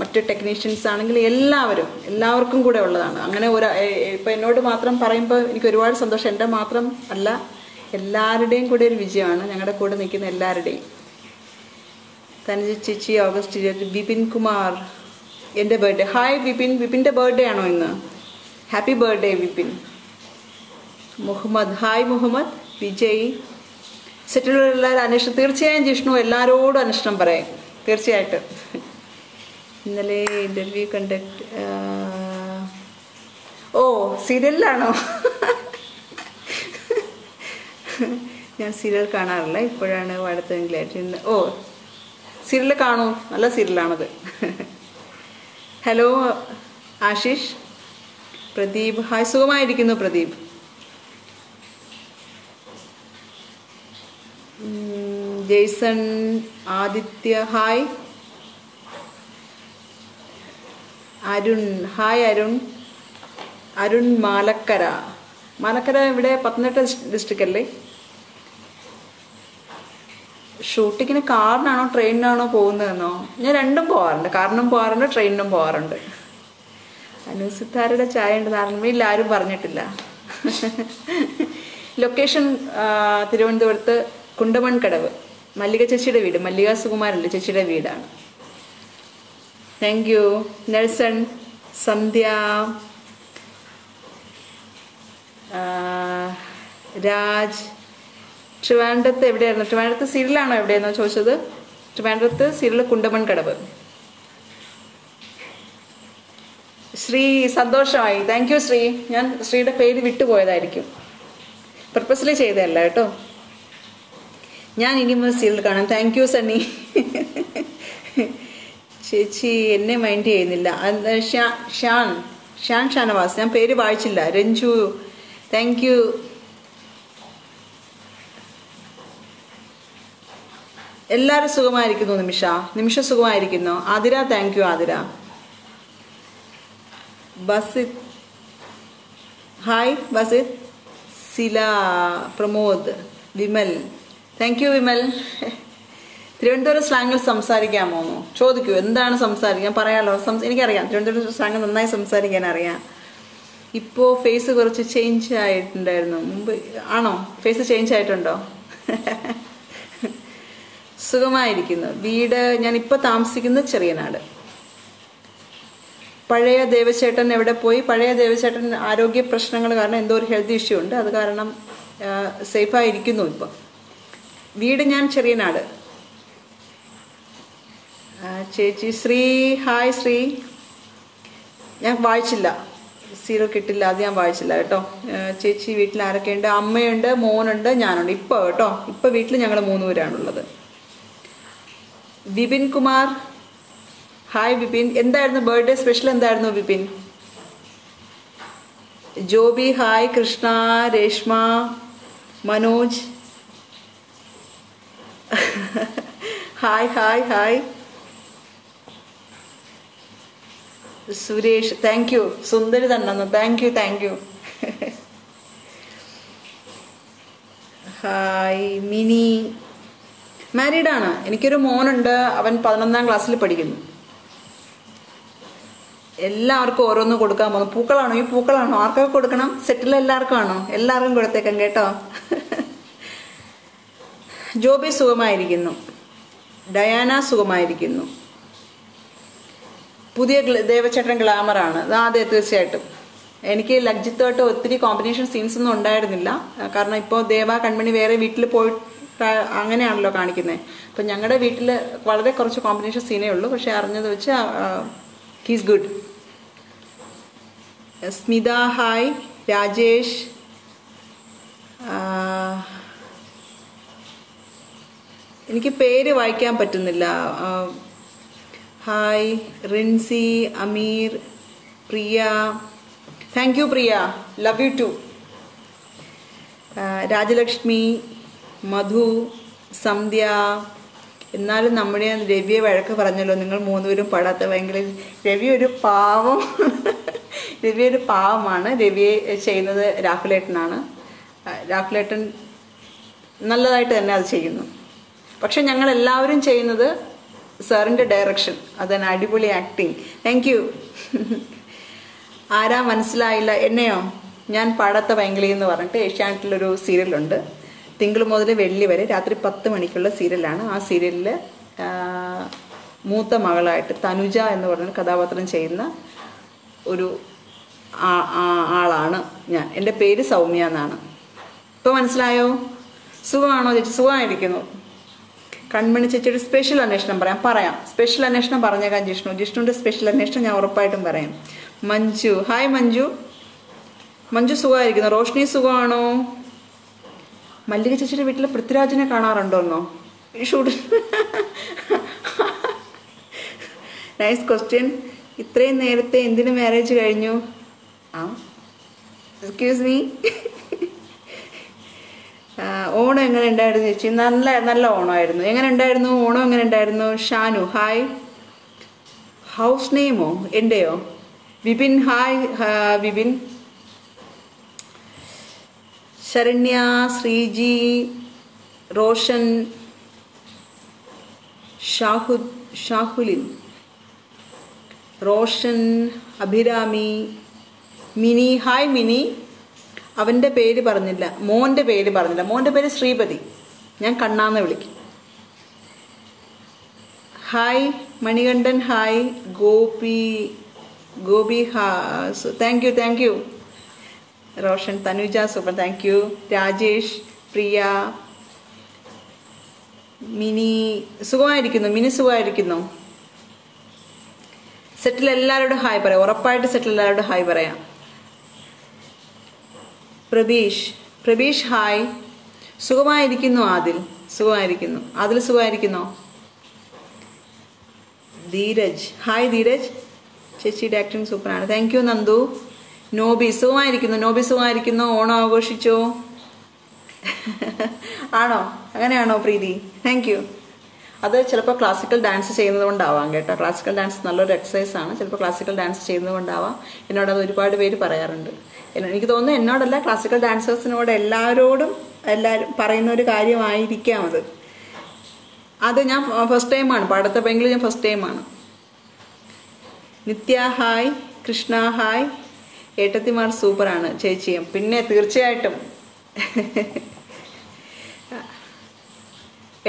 മറ്റ് ടെക്നീഷ്യൻസ് ആണെങ്കിലും എല്ലാവരും എല്ലാവർക്കും കൂടെ ഉള്ളതാണ്. അങ്ങനെ ഒരു ഇപ്പം എന്നോട് മാത്രം പറയുമ്പോൾ എനിക്ക് ഒരുപാട് സന്തോഷം. എൻ്റെ മാത്രം അല്ല, എല്ലാവരുടെയും കൂടെ ഒരു വിജയമാണ്. ഞങ്ങളുടെ കൂടെ നിൽക്കുന്ന എല്ലാവരുടെയും. തനുജ ചേച്ചി ഓഗസ്റ്റ് ഇരുപത്തി. ബിപിൻ കുമാർ എൻ്റെ ബർത്ത്ഡേ. ഹായ് ബിപിൻ, ബിപിൻ്റെ ബർത്ത്ഡേ ആണോ ഇന്ന്? Happy birthday Vipin. Muhammad hi Muhammad. Vijay സെറ്റിലുള്ള എല്ലാവരും അന്വേഷണം. തീർച്ചയായും ജിഷ്ണു, എല്ലാവരോടും അന്വേഷണം പറയാം തീർച്ചയായിട്ടും. ഇന്നലെ ഇൻ്റർവ്യൂ കണ്ടക്ട്. ഓ സീരിയലിലാണോ? ഞാൻ സീരിയൽ കാണാറില്ല, ഇപ്പോഴാണ് വാഴത്തെങ്കിലായിട്ട്. ഓ സീരിയൽ കാണൂ, നല്ല സീരിയലാണത്. ഹലോ ആശിഷ്. പ്രദീപ് ഹായ്, സുഖമായിരിക്കുന്നു പ്രദീപ്. जैसन आदित्य हाय अरुण हाय अरुण अरुण मालक्कर मालक्कर ഇവിടെ പത്തനംതിട്ട ഡിസ്ട്രിക്റ്റ് അല്ലേ ഷൂട്ടിങ്ങിന് കാറിനാണോ ട്രെയിനിനാണോ പോകുന്നതെന്നോ ഞാൻ രണ്ടും പോവാറുണ്ട് കാറിനും പോവാറുണ്ട് ട്രെയിനിനും പോവാറുണ്ട് അനുസിതാരയുടെ ചായ ഉണ്ട് നന്മയിൽ ആരും പറഞ്ഞിട്ടില്ല ലൊക്കേഷൻ തിരുവനന്തപുരത്ത് കുണ്ടമൺകടവ് മല്ലിക ചേച്ചിയുടെ വീട് മല്ലിക സുകുമാരന്റെ ചേച്ചിയുടെ വീടാണ് thank you Nelson Sandhya Raj Trivandrum एवडेयानु ट्रिवांड्रम सीरियलाणो एवडेयानु चोदिच्चतु ट्रिवांड्रम सीरियल कुंडमणकडव श्री सन्तोषമായി थैंक यू श्री ഞാൻ ശ്രീയുടെ പേര് വിട്ടുപോയതായിരിക്കും പർപ്പസ്ലി ചെയ്തതല്ല കേട്ടോ ഞാൻ ഇനി മുതൽ സീരിയൽ കാണാം थैंक यू സണ്ണി ചേച്ചി എന്നെ മൈൻഡ് ചെയ്യുന്നില്ല ഷാൻ ഷാൻ ഷാനവാസ് ഞാൻ പേര് വായിച്ചില്ല രഞ്ജു താങ്ക് യു എല്ലാവരും സുഖമായിരിക്കുന്നു നിമിഷ നിമിഷ സുഖമായിരിക്കുന്നു Athira thank you Athira Basith hi Basith Sila Pramod Vimal thank you Vimal Thiruvananthapuram സ്ലാങ്ങിൽ സംസാരിക്കാമോ ചോദിക്കൂ എന്താണ് സംസാരിക്കാൻ പറയാലോ എനിക്കറിയാം തിരുവനന്തപുരം സ്ലാങ് നന്നായി സംസാരിക്കാൻ അറിയാം ഇപ്പോൾ ഫേസ് കുറച്ച് ചേഞ്ച് ആയിട്ടുണ്ടായിരുന്നു മുമ്പ് ആണോ ഫേസ് ചേഞ്ച് ആയിട്ടുണ്ടോ സുഖമായിരിക്കുന്നു വീട് ഞാൻ ഇപ്പോൾ താമസിക്കുന്ന ചെറിയനാട് പഴയ ദേവചേട്ടൻ എവിടെ പോയി പഴയ ദേവചേട്ടൻ ആരോഗ്യ പ്രശ്നങ്ങൾ കാരണം എന്തോ ഒരു ഹെൽത്ത് ഇഷ്യൂ ഉണ്ട് അത് കാരണം സേഫായിരിക്കുന്നു ഇപ്പോൾ വീട് ഞാൻ ചെറിയനാട് ചേച്ചി ശ്രീ ഹായ് ശ്രീ ഞാൻ വായിച്ചില്ല സീറോ കിട്ടില്ല അത് ഞാൻ വായിച്ചില്ല കേട്ടോ ചേച്ചി വീട്ടിൽ ആരൊക്കെയുണ്ട് അമ്മയുണ്ട് മോനുണ്ട് ഞാനുണ്ട് ഇപ്പോൾ കേട്ടോ ഇപ്പോൾ വീട്ടിൽ ഞങ്ങൾ മൂന്ന് പേരാണുള്ളത് വിപിൻ കുമാർ ഹായ് വിപിൻ എന്തായിരുന്നു ബർത്ത്ഡേ സ്പെഷ്യൽ എന്തായിരുന്നു Vipin Joby hi Krishna Reshma Manoj hi hi hi Suresh thank you സുന്ദരി തന്നെ thank you thank you hi Mini മാരീഡാണ് എനിക്കൊരു മോനുണ്ട് അവൻ പതിനൊന്നാം ക്ലാസ്സിൽ പഠിക്കുന്നു എല്ലാവർക്കും ഓരോന്ന് കൊടുക്കാൻ പോകുന്നു പൂക്കളാണോ ഈ പൂക്കളാണോ ആർക്കൊക്കെ കൊടുക്കണം സെറ്റിൽ എല്ലാവർക്കും ആണോ എല്ലാവർക്കും കൊടുത്തേക്കാം കേട്ടോ ജോബി സുഖമായിരിക്കുന്നു ഡയാന സുഖമായിരിക്കുന്നു പുതിയ ദേവചേട്ടൻ ഗ്ലാമറാണ് അതെ തീർച്ചയായിട്ടും എനിക്ക് ലക്ജിത്തോട്ട് ഒത്തിരി കോമ്പിനേഷൻ സീൻസ് ഒന്നും ഉണ്ടായിരുന്നില്ല കാരണം ഇപ്പോൾ ദേവ കൺമണി വേറെ വീട്ടിൽ പോയിട്ട് അങ്ങനെയാണല്ലോ കാണിക്കുന്നത് അപ്പം ഞങ്ങളുടെ വീട്ടിൽ വളരെ കുറച്ച് കോമ്പിനേഷൻ സീനേ ഉള്ളൂ പക്ഷേ അറിഞ്ഞത് വെച്ച് he's good Smitha hi Rajesh എനിക്ക് പേര് വായിക്കാൻ പറ്റുന്നില്ല hi Rincy Ameer Priya thank you Priya love you too Rajalakshmi Madhu Sandhya എന്നാലും നമ്മുടെ രവിയെ വഴക്ക് പറഞ്ഞല്ലോ നിങ്ങൾ മൂന്നുപേരും പാടാത്ത ഭയങ്കര രവി ഒരു പാവം രവി ഒരു പാവമാണ് രവിയെ ചെയ്യുന്നത് രാഹുലേട്ടനാണ് രാഹുലേട്ടൻ നല്ലതായിട്ട് തന്നെ അത് ചെയ്യുന്നു പക്ഷെ ഞങ്ങൾ എല്ലാവരും ചെയ്യുന്നത് സാറിൻ്റെ ഡയറക്ഷൻ അതാണ് അടിപൊളി ആക്ടിങ് താങ്ക് യു ആരാ മനസ്സിലായില്ല എന്നെയോ ഞാൻ പാടാത്ത പൈങ്കിളി എന്ന് പറഞ്ഞിട്ട് ഏഷ്യാനെറ്റിലൊരു സീരിയലുണ്ട് തിങ്കൾ മുതൽ വെള്ളി വരെ രാത്രി പത്ത് മണിക്കുള്ള സീരിയലാണ് ആ സീരിയലിൽ മൂത്ത മകളായിട്ട് തനുജ എന്ന് പറഞ്ഞ കഥാപാത്രം ചെയ്യുന്ന ഒരു ആളാണ് ഞാൻ എൻ്റെ പേര് സൗമ്യ എന്നാണ് ഇപ്പോൾ മനസ്സിലായോ സുഖമാണോ ചേച്ചി സുഖമായിരിക്കുന്നു കൺമണി ചേച്ചിയുടെ സ്പെഷ്യൽ അന്വേഷണം പറയാം പറയാം സ്പെഷ്യൽ അന്വേഷണം പറഞ്ഞേക്കാം ജിഷ്ണു ജിഷ്ണുവിൻ്റെ സ്പെഷ്യൽ അന്വേഷണം ഞാൻ ഉറപ്പായിട്ടും പറയാം മഞ്ജു ഹായ് മഞ്ജു മഞ്ജു സുഖമായിരിക്കുന്നു റോഷ്നി സുഖമാണോ മല്ലിക ചേച്ചിയുടെ വീട്ടിൽ പൃഥ്വിരാജിനെ കാണാറുണ്ടോന്നോ ഈ ഷൂട്ട് നൈസ് ക്വസ്റ്റ്യൻ ഇത്രയും നേരത്തെ എന്തിനു മാരേജ് കഴിഞ്ഞു ആ എക്സ്ക്യൂസ് മീ ഓണം എങ്ങനെ ഉണ്ടായിരുന്നു ചേച്ചി? നല്ല നല്ല ഓണമായിരുന്നു. എങ്ങനെ ഉണ്ടായിരുന്നു ഓണം? എങ്ങനെ ഉണ്ടായിരുന്നു? ഷാനു ഹായ്. ഹൗസ് നെയിമോ എൻ്റെയോ? വിപിൻ ഹായ്. വിപിൻ ശരണ്യ ശ്രീജി റോഷൻ ഷാഹുദ് ഷാഹുലിൻ റോഷൻ അഭിരാമി മിനി ഹായ്. മിനി അവൻ്റെ പേര് പറഞ്ഞില്ല, മോൻ്റെ പേര് പറഞ്ഞില്ല. മോൻ്റെ പേര് ശ്രീപതി, ഞാൻ കണ്ണാന്ന് വിളിക്കും. Hi Manikandan hi. ഗോപി ഗോപി ഹാ thank you thank you Roshan. Thanuja super thank you. Rajesh Priya Mini സുഖമായിരിക്കുന്നു. മിനി സുഖമായിരിക്കുന്നു. സെറ്റിൽ എല്ലാവരോടും ഹായ് പറയാം, ഉറപ്പായിട്ട് സെറ്റിൽ എല്ലാവരോടും ഹായ് പറയാം. പ്രബീഷ് പ്രബീഷ് ഹായ്. സുഖമായിരിക്കുന്നു ആദിൽ, സുഖമായിരിക്കുന്നു. ആദിൽ സുഖമായിരിക്കുന്നോ? ധീരജ് ഹായ്. ധീരജ് ചേച്ചിയുടെ ആക്ടിങ് സൂപ്പറാണ്, താങ്ക് യു നന്ദു. നോബി സുഖമായിരിക്കുന്നു. നോബി സുഖമായിരിക്കുന്നു. ഓണം ആഘോഷിച്ചോ? ആണോ? അങ്ങനെയാണോ പ്രീതി? Thank you. അത് ചിലപ്പോൾ ക്ലാസിക്കൽ ഡാൻസ് ചെയ്യുന്നത് കൊണ്ടാവാം കേട്ടോ. ക്ലാസിക്കൽ ഡാൻസ് നല്ലൊരു എക്സസൈസാണ്. ചിലപ്പോൾ ക്ലാസിക്കൽ ഡാൻസ് ചെയ്യുന്നത് കൊണ്ടാവാം. എന്നോട് അത് ഒരുപാട് പേര് പറയാറുണ്ട്. എനിക്ക് തോന്നുന്നു എന്നോടല്ല, ക്ലാസിക്കൽ ഡാൻസേഴ്സിനോട് എല്ലാവരോടും എല്ലാവരും പറയുന്ന ഒരു കാര്യമായിരിക്കാം അത്. അത് ഞാൻ ഫസ്റ്റ് ടൈമാണ് പാടാത്ത പൈങ്കിളി, ഞാൻ ഫസ്റ്റ് ടൈമാണ്. നിത്യ ഹായ്. കൃഷ്ണ ഹായ്. ഏട്ടത്തിമാർ സൂപ്പറാണ് ചേച്ചിയും. പിന്നെ തീർച്ചയായിട്ടും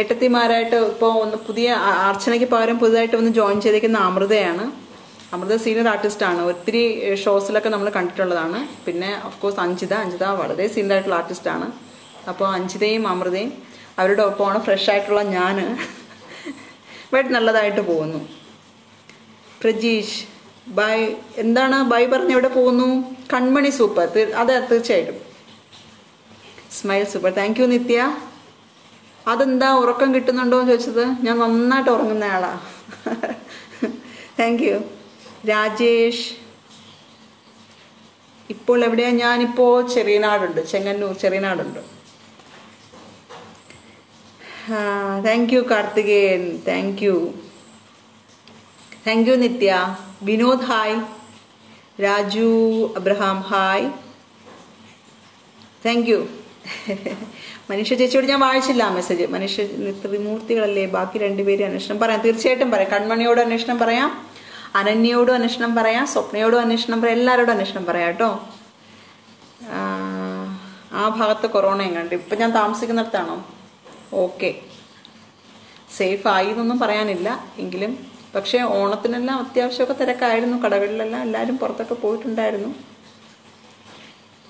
ഏട്ടത്തിമാരായിട്ട് ഇപ്പോൾ ഒന്ന് പുതിയ അർച്ചനയ്ക്ക് പകരം പുതുതായിട്ട് ഒന്ന് ജോയിൻ ചെയ്തിരിക്കുന്ന അമൃതയാണ്. അമൃത സീനിയർ ആർട്ടിസ്റ്റാണ്, ഒത്തിരി ഷോസിലൊക്കെ നമ്മൾ കണ്ടിട്ടുള്ളതാണ്. പിന്നെ ഓഫ്കോഴ്സ് അഞ്ജിത അഞ്ജിത വളരെ സീനിയർ ആയിട്ടുള്ള ആർട്ടിസ്റ്റാണ്. അപ്പോൾ അഞ്ജിതയും അമൃതയും അവരുടെ ഒപ്പമാണ് ഫ്രഷ് ആയിട്ടുള്ള ഞാൻ. ബട്ട് നല്ലതായിട്ട് പോകുന്നു. പ്രജീഷ് ബൈ എന്താണ് ബൈ പറഞ്ഞ് എവിടെ പോകുന്നു? കൺമണി സൂപ്പർ, അതെ തീർച്ചയായിട്ടും. Smile super thank you Nithya. അതെന്താ ഉറക്കം കിട്ടുന്നുണ്ടോ എന്ന് ചോദിച്ചത്? ഞാൻ നന്നായിട്ട് ഉറങ്ങുന്ന ആളാ, താങ്ക് യു. രാജേഷ് ഇപ്പോൾ എവിടെയാ? ഞാനിപ്പോൾ ചെറിയനാടുണ്ട്, ചെങ്ങന്നൂർ ചെറിയനാടുണ്ട്. Thank you Karthikeyan, thank you thank you Nithya. Vinod hi. Raju Abraham hi, thank you. മനുഷ്യ ചേച്ചിയോട് ഞാൻ വായിച്ചില്ല ആ മെസ്സേജ്. മനുഷ്യ ത്രിമൂർത്തികളല്ലേ, ബാക്കി രണ്ടുപേരും അന്വേഷണം പറയാം, തീർച്ചയായിട്ടും പറയാം. കൺമണിയോട് അന്വേഷണം പറയാം, അനന്യയോടും അന്വേഷണം പറയാം, സ്വപ്നയോടും അന്വേഷണം പറയാം, എല്ലാവരോടും അന്വേഷണം പറയാം കേട്ടോ. ആ ഭാഗത്ത് കൊറോണയും കണ്ടു. ഇപ്പം ഞാൻ താമസിക്കുന്നിടത്താണോ? ഓക്കെ, സേഫ് ആയി എന്നൊന്നും പറയാനില്ല എങ്കിലും, പക്ഷേ ഓണത്തിനെല്ലാം അത്യാവശ്യമൊക്കെ തിരക്കായിരുന്നു. കടകളിലെല്ലാം എല്ലാവരും പുറത്തൊക്കെ പോയിട്ടുണ്ടായിരുന്നു.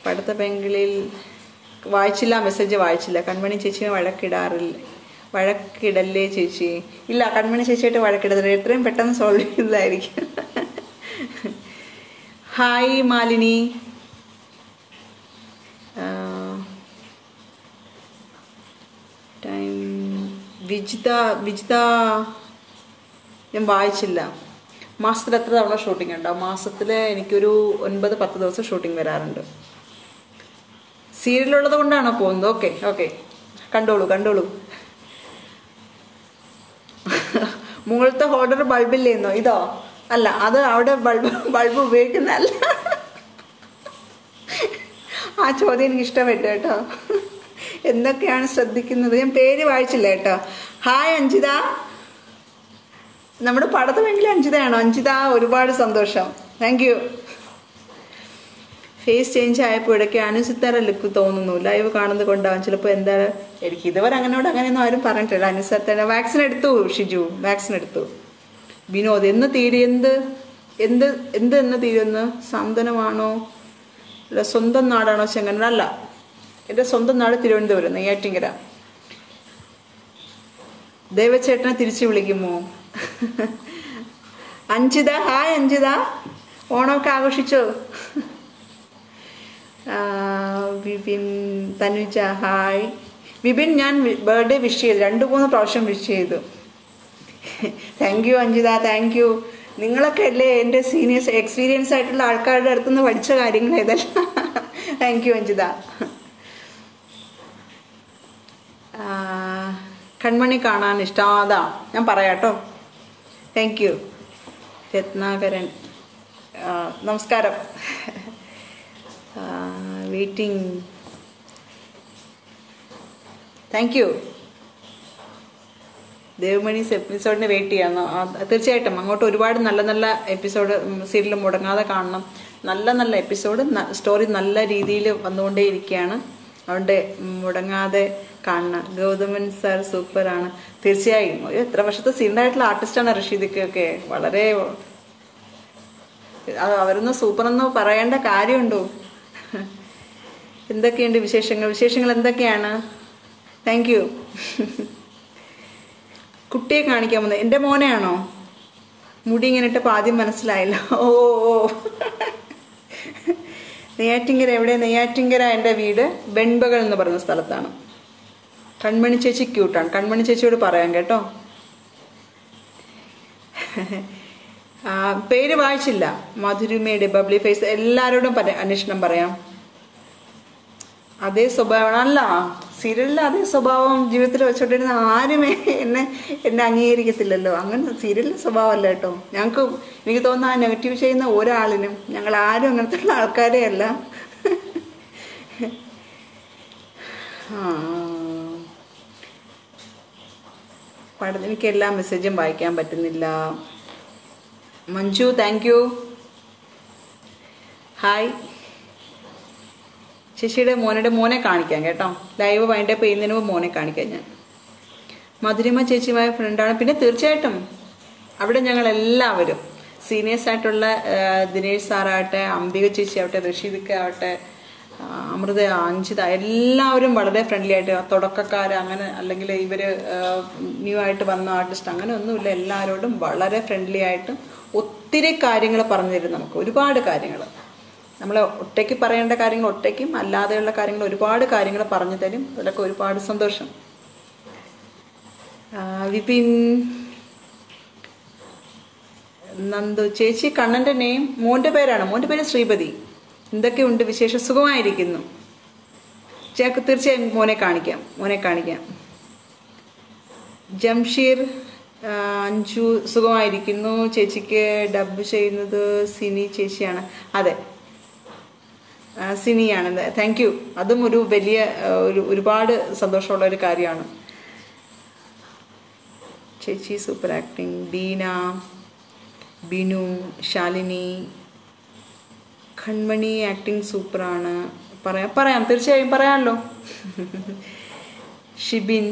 പടുത്ത പെങ്കിളിൽ വായിച്ചില്ല, മെസ്സേജ് വായിച്ചില്ല. കൺമണി ചേച്ചിയെ വഴക്കിടാറില്ല, വഴക്കിടല്ലേ ചേച്ചി? ഇല്ല, കൺമണി ചേച്ചിയായിട്ട് വഴക്കിടത്തില്ല. എത്രയും പെട്ടെന്ന് സോൾവ് ചെയ്തതായിരിക്കും. ഹായ് മാലിനി. ടൈം വിജിത വിജിത ഞാൻ വായിച്ചില്ല. മാസത്തിൽ എത്ര തവണ ഷൂട്ടിംഗ് ഉണ്ടാവും? മാസത്തിൽ എനിക്കൊരു ഒൻപത് പത്ത് ദിവസം ഷൂട്ടിംഗ് വരാറുണ്ട്. സീരിയലുള്ളത് കൊണ്ടാണോ പോകുന്നത്? ഓക്കെ ഓക്കെ, കണ്ടോളൂ കണ്ടോളൂ. മുകളിലത്തെ ഹോൾഡർ ബൾബില്ലേന്നോ? ഇതോ? അല്ല, അത് അവിടെ ബൾബ് ബൾബ് ഉപയോഗിക്കുന്നതല്ല. ആ ചോദ്യം എനിക്ക് ഇഷ്ടപ്പെട്ടു കേട്ടോ. എന്തൊക്കെയാണ് ശ്രദ്ധിക്കുന്നത്? ഞാൻ പേര് വായിച്ചില്ല കേട്ടോ. ഹായ് അഞ്ജിത. നമ്മുടെ പടത്തുമെങ്കിൽ അഞ്ജിതയാണോ? അഞ്ജിത ഒരുപാട് സന്തോഷം, താങ്ക് യു. ഫേസ് ചേഞ്ച് ആയപ്പോൾ ഇടയ്ക്ക് അനുസിത്താര ലുക്ക് തോന്നുന്നു. ലൈവ് കാണുന്നത് കൊണ്ടാവും ചിലപ്പോൾ. എന്താ എനിക്ക് ഇതുവരെ അങ്ങനെയോട് അങ്ങനെയൊന്നും ആരും പറഞ്ഞിട്ടില്ല. അനുസിത്താര വാക്സിൻ എടുത്തു ഷിജു, വാക്സിൻ എടുത്തു. വിനോദ് എന്ന് തീരെ എന്ത് എന്ത് എന്ത് എന്ന് തീരുമെന്ന്? സാന്ത്വനമാണോ? അല്ല, സ്വന്തം നാടാണോ ചെങ്ങന്നൂർ? അല്ല, എൻ്റെ സ്വന്തം നാട് തിരുവനന്തപുരം നെയ്യാറ്റിങ്കര. ദേവചേട്ടനെ തിരിച്ചു വിളിക്കുമോ? അഞ്ജിത ഹായ്. അഞ്ജിത ഓണമൊക്കെ ആഘോഷിച്ചോ? വിപിൻ തനുജ ഹായ്. വിപിൻ ഞാൻ ബർത്ത്ഡേ വിഷ് ചെയ്തു, രണ്ട് മൂന്ന് പ്രാവശ്യം വിഷ് ചെയ്തു. Thank you Anjitha, thank you. നിങ്ങളൊക്കെ അല്ലേ എൻ്റെ സീനിയേഴ്സ്, എക്സ്പീരിയൻസ് ആയിട്ടുള്ള ആൾക്കാരുടെ അടുത്തുനിന്ന് പഠിച്ച കാര്യങ്ങൾ ഇതല്ല. Thank you Anjitha. കൺമണി കാണാൻ ഇഷ്ടാദാ ഞാൻ പറയാട്ടോ താങ്ക് യു രത്നാകരൻ നമസ്കാരം വെയിറ്റിംഗ് താങ്ക് യു ദേവമണി എപ്പിസോഡിനെ വെയിറ്റ് ചെയ്യണം തീർച്ചയായിട്ടും അങ്ങോട്ട് ഒരുപാട് നല്ല നല്ല എപ്പിസോഡ് സീരിയൽ മുടങ്ങാതെ കാണണം നല്ല നല്ല എപ്പിസോഡ് സ്റ്റോറി നല്ല രീതിയിൽ വന്നുകൊണ്ടേയിരിക്കുകയാണ് അതുകൊണ്ട് മുടങ്ങാതെ കാണണം ഗൗതമൻ സാർ സൂപ്പറാണ് തീർച്ചയായും എത്ര വർഷത്തെ സീനിയറായിട്ടുള്ള ആർട്ടിസ്റ്റാണ് റഷീദിക്കൊക്കെ വളരെ അവരൊന്നും സൂപ്പറെന്ന് പറയേണ്ട കാര്യമുണ്ടോ എന്തൊക്കെയുണ്ട് വിശേഷങ്ങൾ വിശേഷങ്ങൾ എന്തൊക്കെയാണ് താങ്ക് യു കുട്ടിയെ കാണിക്കാൻ വന്നത് എൻ്റെ മോനെയാണോ മുടി ഇങ്ങനെ ഇട്ടപ്പോൾ ആദ്യം മനസ്സിലായില്ല ഓ ഓ നെയ്യാറ്റിങ്കര എവിടെ നെയ്യാറ്റിങ്കര എൻ്റെ വീട് ബെൺപകൾ എന്ന് പറയുന്ന സ്ഥലത്താണ് കൺമണി ചേച്ചി ക്യൂട്ടാണ് കൺമണി ചേച്ചിയോട് പറയാം കേട്ടോ പേര് വായിച്ചില്ല മധുരിമയുടെ ബബ്ലി ഫേസ് എല്ലാവരോടും അന്വേഷണം പറയാം അതേ സ്വഭാവമല്ല സീരിയലിലെ അതേ സ്വഭാവം ജീവിതത്തിൽ വെച്ചോണ്ടിരുന്ന ആരുമേ എന്നെ എന്നെ അംഗീകരിക്കത്തില്ലല്ലോ അങ്ങനെ സീരിയലിലെ സ്വഭാവമല്ല കേട്ടോ ഞങ്ങൾക്ക് എനിക്ക് തോന്നുന്ന ആ നെഗറ്റീവ് ചെയ്യുന്ന ഒരാളിനും ഞങ്ങൾ ആരും അങ്ങനത്തെ ഉള്ള ആൾക്കാരെ അല്ല പടം എനിക്ക് എല്ലാ മെസ്സേജും വായിക്കാൻ പറ്റുന്നില്ല മഞ്ജു താങ്ക് യു ഹായ് ശശിയുടെ മോനയുടെ മോനെ കാണിക്കാം കേട്ടോ ലൈവ് വൈൻഡപ്പ് ചെയ്യുന്നതിന് മുമ്പ് മോനെ കാണിക്കാം ഞാൻ മധുരിമ ചേച്ചിയുമായ ഫ്രണ്ടാണ് പിന്നെ തീർച്ചയായിട്ടും അവിടെ ഞങ്ങൾ എല്ലാവരും സീനിയേഴ്സായിട്ടുള്ള ദിനേഷ് സാറാവട്ടെ അംബിക ചേച്ചി ആവട്ടെ റഷീദിക്ക ആവട്ടെ അമൃത അഞ്ചിത എല്ലാവരും വളരെ ഫ്രണ്ട്ലി ആയിട്ട് തുടക്കക്കാർ അങ്ങനെ അല്ലെങ്കിൽ ഇവർ ന്യൂ ആയിട്ട് വന്ന ആർട്ടിസ്റ്റ് അങ്ങനെ ഒന്നുമില്ല എല്ലാവരോടും വളരെ ഫ്രണ്ട്ലി ആയിട്ടും ഒത്തിരി കാര്യങ്ങൾ പറഞ്ഞു തരും നമുക്ക് ഒരുപാട് കാര്യങ്ങൾ നമ്മൾ ഒറ്റയ്ക്ക് പറയേണ്ട കാര്യങ്ങൾ ഒറ്റയ്ക്കും അല്ലാതെയുള്ള കാര്യങ്ങൾ ഒരുപാട് കാര്യങ്ങൾ പറഞ്ഞു തരും അതിലൊക്കെ ഒരുപാട് സന്തോഷം വിപിൻ നന്ദു ചേച്ചി കണ്ണൻ്റെ നെയിം മോൻ്റെ പേരാണ് മോൻ്റെ പേര് ശ്രീപതി എന്തൊക്കെയുണ്ട് വിശേഷം സുഖമായിരിക്കുന്നു ചേക്ക് തീർച്ചയായും മോനെ കാണിക്കാം മോനെ കാണിക്കാം ജംഷീർ അഞ്ചു സുഖമായിരിക്കുന്നു ചേച്ചിക്ക് ഡബ് ചെയ്യുന്നത് സിനി ചേച്ചിയാണ് അതെ സിനിയാണ് താങ്ക് യു അതും ഒരു വലിയ ഒരു ഒരുപാട് സന്തോഷമുള്ള ഒരു കാര്യമാണ് ചേച്ചി super acting Beena Binu Shalini Kanmani acting സൂപ്പറാണ് പറയാം പറയാം തീർച്ചയായും പറയാമല്ലോ ഷിബിൻ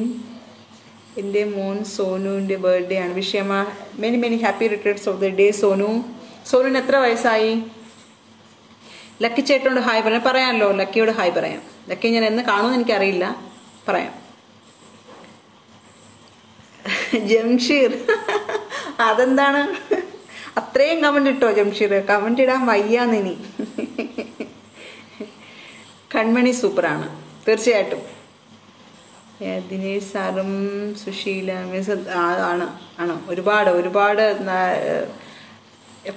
എൻ്റെ മോൻ സോനുവിൻ്റെ ബർത്ത്ഡേ ആണ് വിഷയമ്മ many many happy returns of the day Sonu സോനുവിന് എത്ര വയസ്സായി ലക്കി ചേട്ടനോട് ഹായ് പറയാം പറയാമല്ലോ ലക്കിയോട് ഹായ് പറയാം ലക്കി ഞാൻ എന്ന് കാണുമെന്ന് എനിക്കറിയില്ല പറയാം ജംഷീർ അതെന്താണ് അത്രയും കമന്റ് ഇട്ടോ ജംഷീർ കമന്റ് ഇടാൻ വയ്യാന്നിനി കൺമണി സൂപ്പറാണ് തീർച്ചയായിട്ടും ദിനേഷ് സാറും സുശീല മീൻസ് ആണ് ആണ് ഒരുപാട് ഒരുപാട്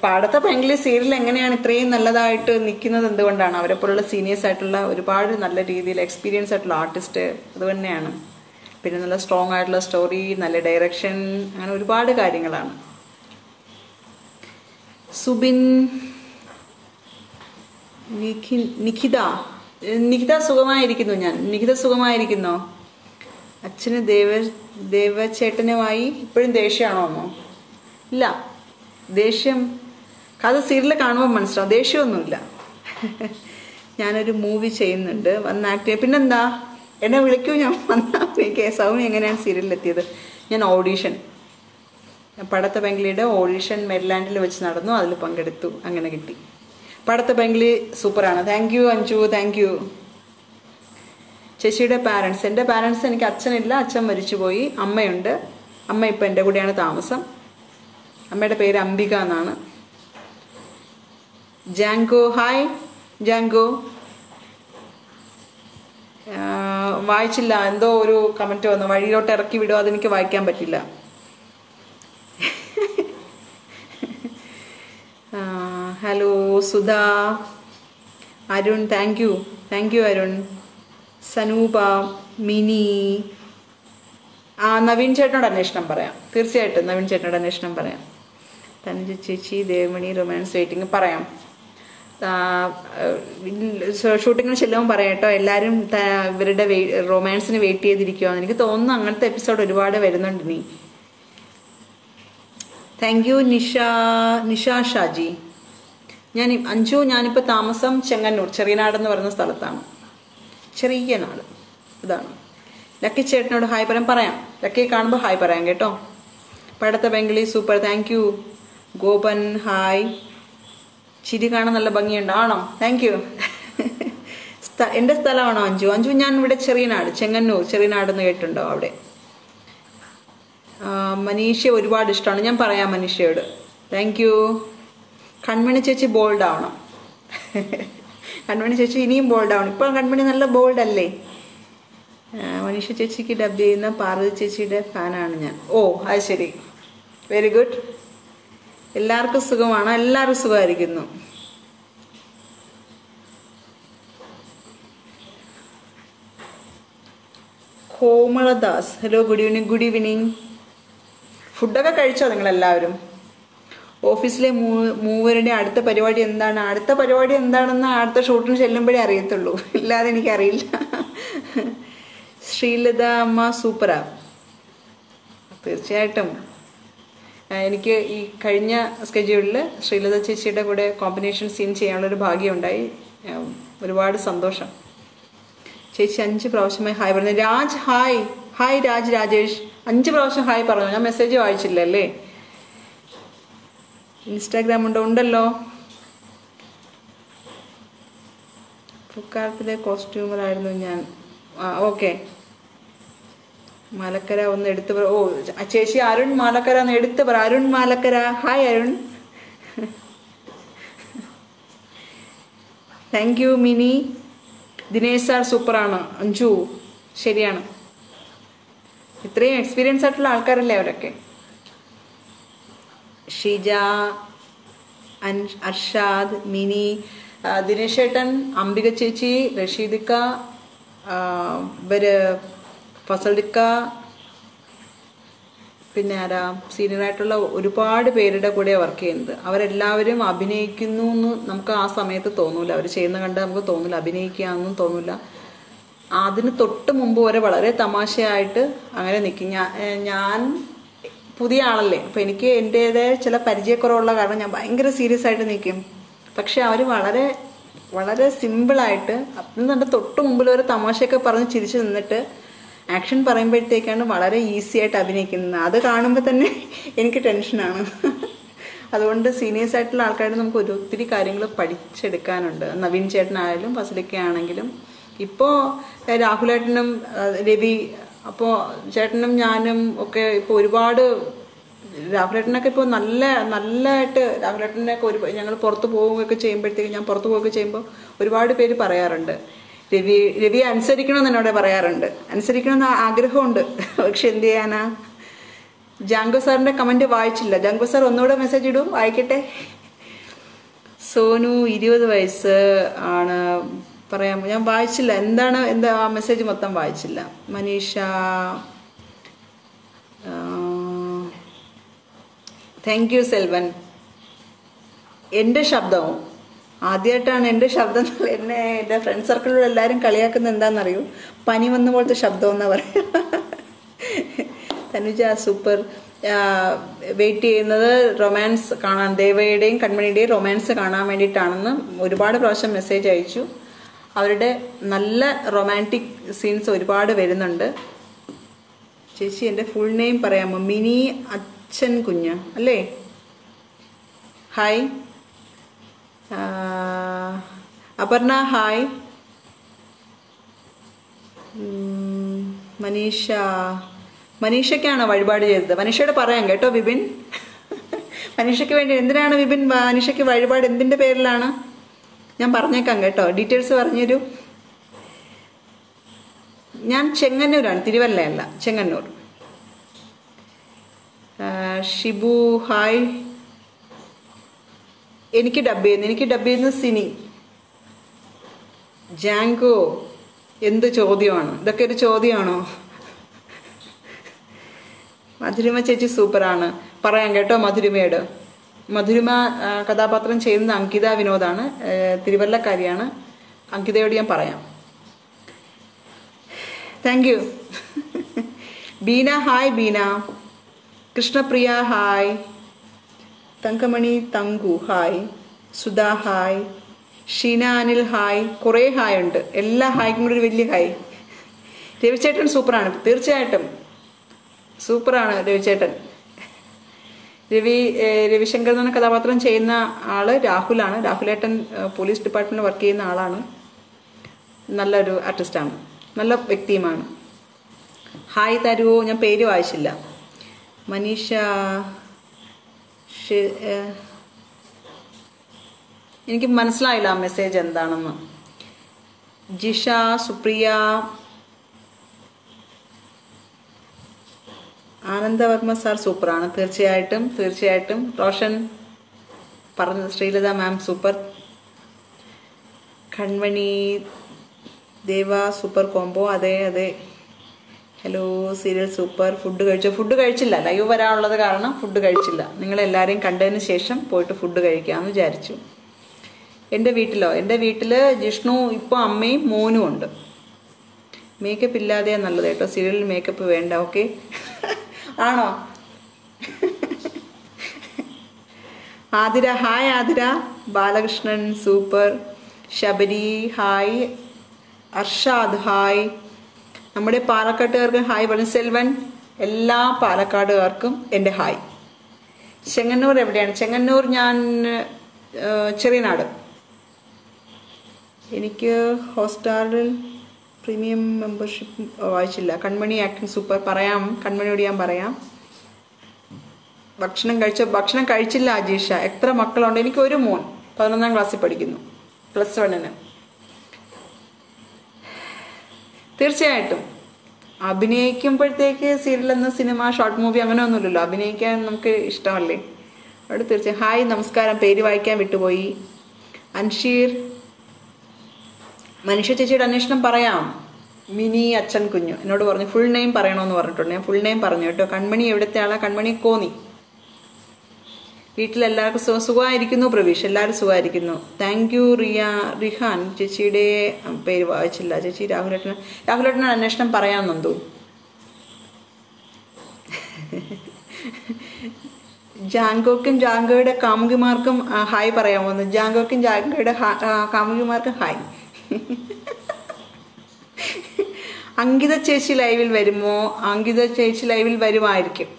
പാടത്തെ പൈങ്കിളി സീരിയൽ എങ്ങനെയാണ് ഇത്രയും നല്ലതായിട്ട് നിൽക്കുന്നത് എന്തുകൊണ്ടാണ് അവരെപ്പോലുള്ള സീനിയേഴ്സ് ആയിട്ടുള്ള ഒരുപാട് നല്ല രീതിയിൽ എക്സ്പീരിയൻസ് ആയിട്ടുള്ള ആർട്ടിസ്റ്റ് അതുതന്നെയാണ് പിന്നെ നല്ല സ്ട്രോങ് ആയിട്ടുള്ള സ്റ്റോറി നല്ല ഡയറക്ഷൻ അങ്ങനെ ഒരുപാട് കാര്യങ്ങളാണ് സുബിൻ നിഖിത നിഖിത സുഖമായിരിക്കുന്നു ഞാൻ നിഖിത സുഖമായിരിക്കുന്നോ അച്ഛന് ദേവ ദേവചേട്ടനുമായി ഇപ്പോഴും ദേഷ്യമാണോ എന്നോ ഇല്ല ദേഷ്യം കഥ സീരിയൽ കാണുമ്പോൾ മനസ്സിലാവും ദേഷ്യമൊന്നുമില്ല ഞാനൊരു മൂവി ചെയ്യുന്നുണ്ട് വന്ന് ആക്ട് ചെയ്യാം പിന്നെന്താ എന്നെ വിളിക്കൂ ഞാൻ വന്നാൽ എനിക്ക് സൗമ്യ എങ്ങനെയാണ് സീരിയലിലെത്തിയത് ഞാൻ ഓഡീഷൻ പടത്തെ പൈങ്കിളിയുടെ ഓഡീഷൻ മെരിലാൻഡിൽ വെച്ച് നടന്നു അതിൽ പങ്കെടുത്തു അങ്ങനെ കിട്ടി പടത്തെ പൈങ്കിളി സൂപ്പറാണ് thank you Anju thank you ചേച്ചിയുടെ പാരൻസ് എൻ്റെ പാരൻസ് എനിക്ക് അച്ഛനില്ല അച്ഛൻ മരിച്ചുപോയി അമ്മയുണ്ട് അമ്മ ഇപ്പം എൻ്റെ കൂടെയാണ് താമസം അമ്മയുടെ പേര് അംബിക എന്നാണ് ജാങ്കോ ഹായ് ജാങ്കോ വായിച്ചില്ല എന്തോ ഒരു കമൻറ്റ് വന്നു വഴിയിലോട്ട് ഇറക്കി വിടുമോ അതെനിക്ക് വായിക്കാൻ പറ്റില്ല hello Sudha Arun thank you thank you Arun Sanoopa Mini Naveen ചേട്ടനോട് അന്വേഷണം പറയാം, തീർച്ചയായിട്ടും നവീൻ ചേട്ടനോട് അന്വേഷണം പറയാം. തനുജ ചേച്ചി ദേവമണി റൊമാൻസ് വെയിറ്റിംഗ് പറയാം. ഷൂട്ടിങ്ങിന് ചെല്ലുമ്പോൾ പറയാം കേട്ടോ, എല്ലാവരും ഇവരുടെ റൊമാൻസിന് വെയിറ്റ് ചെയ്തിരിക്കുവാന്ന് എനിക്ക് തോന്നുന്നു. അങ്ങനത്തെ എപ്പിസോഡ് ഒരുപാട് വരുന്നുണ്ട്. നീ താങ്ക് യു നിഷ നിഷ ഷാജി. ഞാൻ അഞ്ചു, ഞാനിപ്പോൾ താമസം ചെങ്ങന്നൂർ ചെറിയനാടെന്ന് പറയുന്ന സ്ഥലത്താണ്. ചെറിയ നാട് ഇതാണ്. ലക്കി ചേട്ടനോട് ഹായ് പറയാൻ പറയാം, ലക്കിയെ കാണുമ്പോൾ ഹായ് പറയാം കേട്ടോ. Padatha Painkili super, thank you. Gopan hi, ചിരി കാണാൻ നല്ല ഭംഗിയുണ്ട്. ആണോ? Thank you. എൻ്റെ സ്ഥലമാണോ അഞ്ചു? അഞ്ചു ഞാൻ ഇവിടെ ചെറിയനാട് ചെങ്ങന്നൂർ ചെറിയനാടെന്ന് കേട്ടിട്ടുണ്ടോ? അവിടെ മനീഷയെ ഒരുപാട് ഇഷ്ടമാണ്, ഞാൻ പറയാം മനീഷയോട്. Thank you. കൺമണി ചേച്ചി ബോൾഡ് ആവണം. കൺമണി ചേച്ചി ഇനിയും ബോൾഡ് ആവണം, ഇപ്പോൾ കൺമണി നല്ല ബോൾഡല്ലേ. മനീഷ ചേച്ചിക്ക് ഡബ് ചെയ്യുന്ന പാർവതി ചേച്ചിയുടെ ഫാനാണ് ഞാൻ. ഓ അത് ശരി, വെരി ഗുഡ്. എല്ലാവർക്കും സുഖമാണ്? എല്ലാവരും സുഖമായിരിക്കുന്നു. Komaladas hello, good evening. Good evening. ഫുഡൊക്കെ കഴിച്ചോ നിങ്ങളെല്ലാവരും? ഓഫീസിലെ മൂ മൂവരുടെ അടുത്ത പരിപാടി എന്താണ്? അടുത്ത പരിപാടി എന്താണെന്ന് അടുത്ത ഷൂട്ടിന് ചെല്ലുമ്പോഴേ അറിയത്തുള്ളൂ, ഇല്ലാതെ എനിക്കറിയില്ല. ശ്രീലത അമ്മ സൂപ്പറാ, തീർച്ചയായിട്ടും. എനിക്ക് ഈ കഴിഞ്ഞ സ്കെഡ്യൂളിൽ ശ്രീലത ചേച്ചിയുടെ കൂടെ കോമ്പിനേഷൻ സീൻ ചെയ്യാനുള്ളൊരു ഭാഗ്യമുണ്ടായി, ഒരുപാട് സന്തോഷം. ചേച്ചി അഞ്ച് പ്രാവശ്യമായി ഹായ് പറഞ്ഞു. രാജ് ഹായ്, ഹായ് രാജ് രാജേഷ് അഞ്ച് പ്രാവശ്യം ഹായ് പറഞ്ഞു. ഞാൻ മെസ്സേജ് വായിച്ചില്ല അല്ലേ. ഇൻസ്റ്റാഗ്രാം ഉണ്ടോ? ഉണ്ടല്ലോ. ഫ്ലിപ്കാർട്ടിലെ കോസ്റ്റ്യൂമറായിരുന്നു ഞാൻ. ആ ഓക്കെ. മാലക്കര ഒന്ന് എടുത്ത് പറ. ഓ ചേച്ചി അരുൺ മാലക്കര ഒന്ന് എടുത്ത് പറ. Arun Malakkara hi Arun. Thank you Mini. Dinesh sir സൂപ്പറാണ് അഞ്ചു, ശരിയാണ്. ഇത്രയും എക്സ്പീരിയൻസ് ആയിട്ടുള്ള ആൾക്കാരല്ലേ അവരൊക്കെ. ഷീജ, അർഷാദ്, മിനി, ദിനേശ് ചേട്ടൻ, അംബിക ചേച്ചി, റഷീദിക്ക, ഇവര് ഫസൽഡിക്ക, പിന്നെ ആരാ സീനിയറായിട്ടുള്ള ഒരുപാട് പേരുടെ കൂടെ വർക്ക് ചെയ്യുന്നത്. അവരെല്ലാവരും അഭിനയിക്കുന്നു എന്ന് നമുക്ക് ആ സമയത്ത് തോന്നൂല, അവർ ചെയ്യുന്ന കണ്ട് നമുക്ക് തോന്നില്ല അഭിനയിക്കുകയെന്നും തോന്നില്ല. അതിന് തൊട്ട് മുമ്പ് വരെ വളരെ തമാശയായിട്ട് അങ്ങനെ നിൽക്കും. ഞാൻ ഞാൻ പുതിയ ആളല്ലേ, അപ്പം എനിക്ക് എൻ്റേതായ ചില പരിചയക്കുറവുള്ള കാരണം ഞാൻ ഭയങ്കര സീരിയസ് ആയിട്ട് നിൽക്കും. പക്ഷെ അവർ വളരെ വളരെ സിമ്പിളായിട്ട് അതിൻ്റെ തൊട്ട് മുമ്പിൽ ഒരു തമാശയൊക്കെ പറഞ്ഞ് ചിരിച്ചു നിന്നിട്ട് ആക്ഷൻ പറയുമ്പോഴത്തേക്കാണ് വളരെ ഈസി ആയിട്ട് അഭിനയിക്കുന്നത്. അത് കാണുമ്പോൾ തന്നെ എനിക്ക് ടെൻഷനാണ്. അതുകൊണ്ട് സീനിയേഴ്സ് ആയിട്ടുള്ള ആൾക്കാരുടെ നമുക്ക് ഒരു ഒത്തിരി കാര്യങ്ങൾ പഠിച്ചെടുക്കാനുണ്ട്. നവീൻ ചേട്ടനായാലും ഫസലിക്കയാണെങ്കിലും ഇപ്പോൾ രാഹുലേട്ടനും രവി അപ്പോൾ ചേട്ടനും ഞാനും ഒക്കെ ഇപ്പോൾ ഒരുപാട് രാഹുലേട്ടനൊക്കെ ഇപ്പോൾ നല്ല നല്ലതായിട്ട് രാഹുലേട്ടനൊക്കെ ഒരു ഞങ്ങൾ പുറത്ത് പോവുകയൊക്കെ ചെയ്യുമ്പോഴത്തേക്ക് ഞാൻ പുറത്ത് പോവുകയൊക്കെ ചെയ്യുമ്പോൾ ഒരുപാട് പേര് പറയാറുണ്ട് രവി രവി അനുസരിക്കണമെന്ന് എന്നോട് പറയാറുണ്ട്. അനുസരിക്കണമെന്ന് ആഗ്രഹമുണ്ട്, പക്ഷെ എന്ത് ചെയ്യാനാ. ജാങ്കോ സാറിൻ്റെ കമൻറ്റ് വായിച്ചില്ല. ജാങ്കോ സാർ ഒന്നുകൂടെ മെസ്സേജ് ഇടും, വായിക്കട്ടെ. സോനു ഇരുപത് വയസ്സ് ആണ് പറയാം. ഞാൻ വായിച്ചില്ല, എന്താണ് എന്താ ആ മെസ്സേജ് മൊത്തം വായിച്ചില്ല. Manisha thank you. സെൽവൻ എൻ്റെ ശബ്ദവും ആദ്യമായിട്ടാണ് എൻ്റെ ശബ്ദം. എന്നെ എൻ്റെ ഫ്രണ്ട് സർക്കിളിലുള്ള എല്ലാവരും കളിയാക്കുന്നത് എന്താണെന്നറിയൂ, പനി വന്ന പോലത്തെ ശബ്ദം എന്നാ പറയാ. തനുജ സൂപ്പർ. വെയിറ്റ് ചെയ്യുന്നത് റൊമാൻസ് കാണാൻ, ദേവയുടെയും കൺമണിയുടെയും റൊമാൻസ് കാണാൻ വേണ്ടിയിട്ടാണെന്ന് ഒരുപാട് പ്രാവശ്യം മെസ്സേജ് അയച്ചു. അവരുടെ നല്ല റൊമാൻറ്റിക് സീൻസ് ഒരുപാട് വരുന്നുണ്ട്. ചേച്ചി എൻ്റെ ഫുൾ നെയിം പറയാമോ? മിനി അച്ഛൻ കുഞ്ഞ് അല്ലേ. Hi Aparna hi. മനീഷ മനീഷയ്ക്കാണോ വഴിപാട് ചെയ്തത്? മനീഷയോട് പറയാം കേട്ടോ വിപിൻ, മനീഷയ്ക്ക് വേണ്ടി. എന്തിനാണ് വിപിൻ മനീഷയ്ക്ക് വഴിപാട്, എന്തിൻ്റെ പേരിലാണ്? ഞാൻ പറഞ്ഞേക്കാം കേട്ടോ, ഡീറ്റെയിൽസ് പറഞ്ഞുതരൂ. ഞാൻ ചെങ്ങന്നൂരാണ്, തിരുവല്ലയല്ല, ചെങ്ങന്നൂർ. ഷിബു ഹായ്. എനിക്ക് ഡബ് ചെയ്യുന്നു, എനിക്ക് ഡബ് ചെയ്യുന്ന സിനി. ജാങ്കോ എന്ത് ചോദ്യമാണ്, ഇതൊക്കെ ഒരു ചോദ്യമാണോ? മധുരിമ ചേച്ചി സൂപ്പറാണ്, പറയാം കേട്ടോ മധുരിമയോട്. മധുരിമ കഥാപാത്രം ചെയ്യുന്നത് അങ്കിത വിനോദാണ്, തിരുവല്ലക്കാരിയാണ്. അങ്കിതയോട് ഞാൻ പറയാം. Thank you. Beena hi Beena. Krishnapriya hi. Thankamani Thanku hi. Sudha hi. Sheena Anil hi. കുറേ ഹായ് ഉണ്ട്, എല്ലാ ഹായ്ക്കും കൂടി ഒരു വലിയ ഹായ്. രവിചേട്ടൻ സൂപ്പറാണ്, തീർച്ചയായിട്ടും സൂപ്പറാണ് രവിചേട്ടൻ. രവി രവിശങ്കർ എന്ന കഥാപാത്രം ചെയ്യുന്ന ആള് രാഹുലാണ്. രാഹുലേട്ടൻ പോലീസ് ഡിപ്പാർട്ട്മെൻറ്റ് വർക്ക് ചെയ്യുന്ന ആളാണ്. നല്ലൊരു ആർട്ടിസ്റ്റാണ്, നല്ല വ്യക്തിയുമാണ്. ഹായ് തരുവോ, ഞാൻ പേര് വായിച്ചില്ല. മനീഷ, എനിക്ക് മനസ്സിലായില്ല ആ മെസ്സേജ് എന്താണെന്ന്. ജിഷ, സുപ്രിയ, ആനന്ദവർമ്മ സാർ സൂപ്പറാണ്, തീർച്ചയായിട്ടും തീർച്ചയായിട്ടും. റോഷൻ പറഞ്ഞത്, Sreelatha ma'am super. Kanmani, Deva super combo, അതെ അതെ. Hello serial super. ഫുഡ് കഴിച്ചോ? ഫുഡ് കഴിച്ചില്ല, ലൈവ് വരാനുള്ളത് കാരണം ഫുഡ് കഴിച്ചില്ല. നിങ്ങളെല്ലാവരെയും കണ്ടതിന് ശേഷം പോയിട്ട് ഫുഡ് കഴിക്കാമെന്ന് വിചാരിച്ചു. എൻ്റെ വീട്ടിലോ? എൻ്റെ വീട്ടിൽ ജിഷ്ണു ഇപ്പോൾ അമ്മയും മോനും ഉണ്ട്. മേക്കപ്പ് ഇല്ലാതെ നല്ലത് കേട്ടോ, സീരിയലിൽ മേക്കപ്പ് വേണ്ട. ഓക്കെ ആണോ? Athira hi. Athira Balakrishnan super. Sabari hi. Arshad hi. നമ്മുടെ പാലക്കാട്ടുകാർക്ക് ഹായ് പറഞ്ഞു സെൽവൻ. എല്ലാ പാലക്കാടുകാർക്കും എൻ്റെ ഹായ്. ചെങ്ങന്നൂർ എവിടെയാണ്? ചെങ്ങന്നൂർ ഞാൻ ചെറിയനാട്. എനിക്ക് ഹോട്ട്സ്റ്റാറിൽ പ്രീമിയം മെമ്പർഷിപ്പ് വായിച്ചില്ല. കൺമണി ആക്ടിങ് സൂപ്പർ, പറയാം കൺമണിയോട് ഞാൻ പറയാം. ഭക്ഷണം കഴിച്ച? ഭക്ഷണം കഴിച്ചില്ല അജീഷ. എത്ര മക്കളുണ്ട്? എനിക്ക് ഒരു മോൻ, പതിനൊന്നാം ക്ലാസ്സിൽ പഠിക്കുന്നു, പ്ലസ് വണ്ണിന്. തീർച്ചയായിട്ടും അഭിനയിക്കുമ്പോഴത്തേക്ക് സീരിയലെന്ന സിനിമ ഷോർട്ട് മൂവി അങ്ങനെ ഒന്നുമില്ലല്ലോ, അഭിനയിക്കാൻ നമുക്ക് ഇഷ്ടമല്ലേ അവിടെ. തീർച്ചയായും ഹായ്. നമസ്കാരം, പേര് വായിക്കാൻ വിട്ടുപോയി. അൻഷീർ, മനുഷ്യ ചേച്ചിയുടെ അന്വേഷണം പറയാം. മിനി അച്ഛൻ കുഞ്ഞു എന്നോട് പറഞ്ഞു ഫുൾ നെയിം പറയണമെന്ന് പറഞ്ഞിട്ടുണ്ട്, ഞാൻ ഫുൾ നെയിം പറഞ്ഞു കേട്ടോ. കൺമണി എവിടുത്തെ ആളാ? കൺമണി കോന്നി. വീട്ടിലെല്ലാവർക്കും സുഖ സുഖമായിരിക്കുന്നു പ്രവീഷ്, എല്ലാവരും സുഖമായിരിക്കുന്നു. Thank U Riya. റിഹാൻ ചേച്ചിയുടെ പേര് വായിച്ചില്ല ചേച്ചി. രാഹുലേട്ടൻ രാഹുലേട്ടനോട് അന്വേഷണം പറയാമെന്നുണ്ടോ? ജാങ്കോക്കും ജാങ്കോയുടെ കാമുകിമാർക്കും ഹായ് പറയാമോന്ന്? ജാങ്കോക്കും ജാങ്കോയുടെ കാമുകിമാർക്കും ഹായ്. അങ്കിത ചേച്ചി ലൈവിൽ വരുമോ? അങ്കിത ചേച്ചി ലൈവിൽ വരുമായിരിക്കും.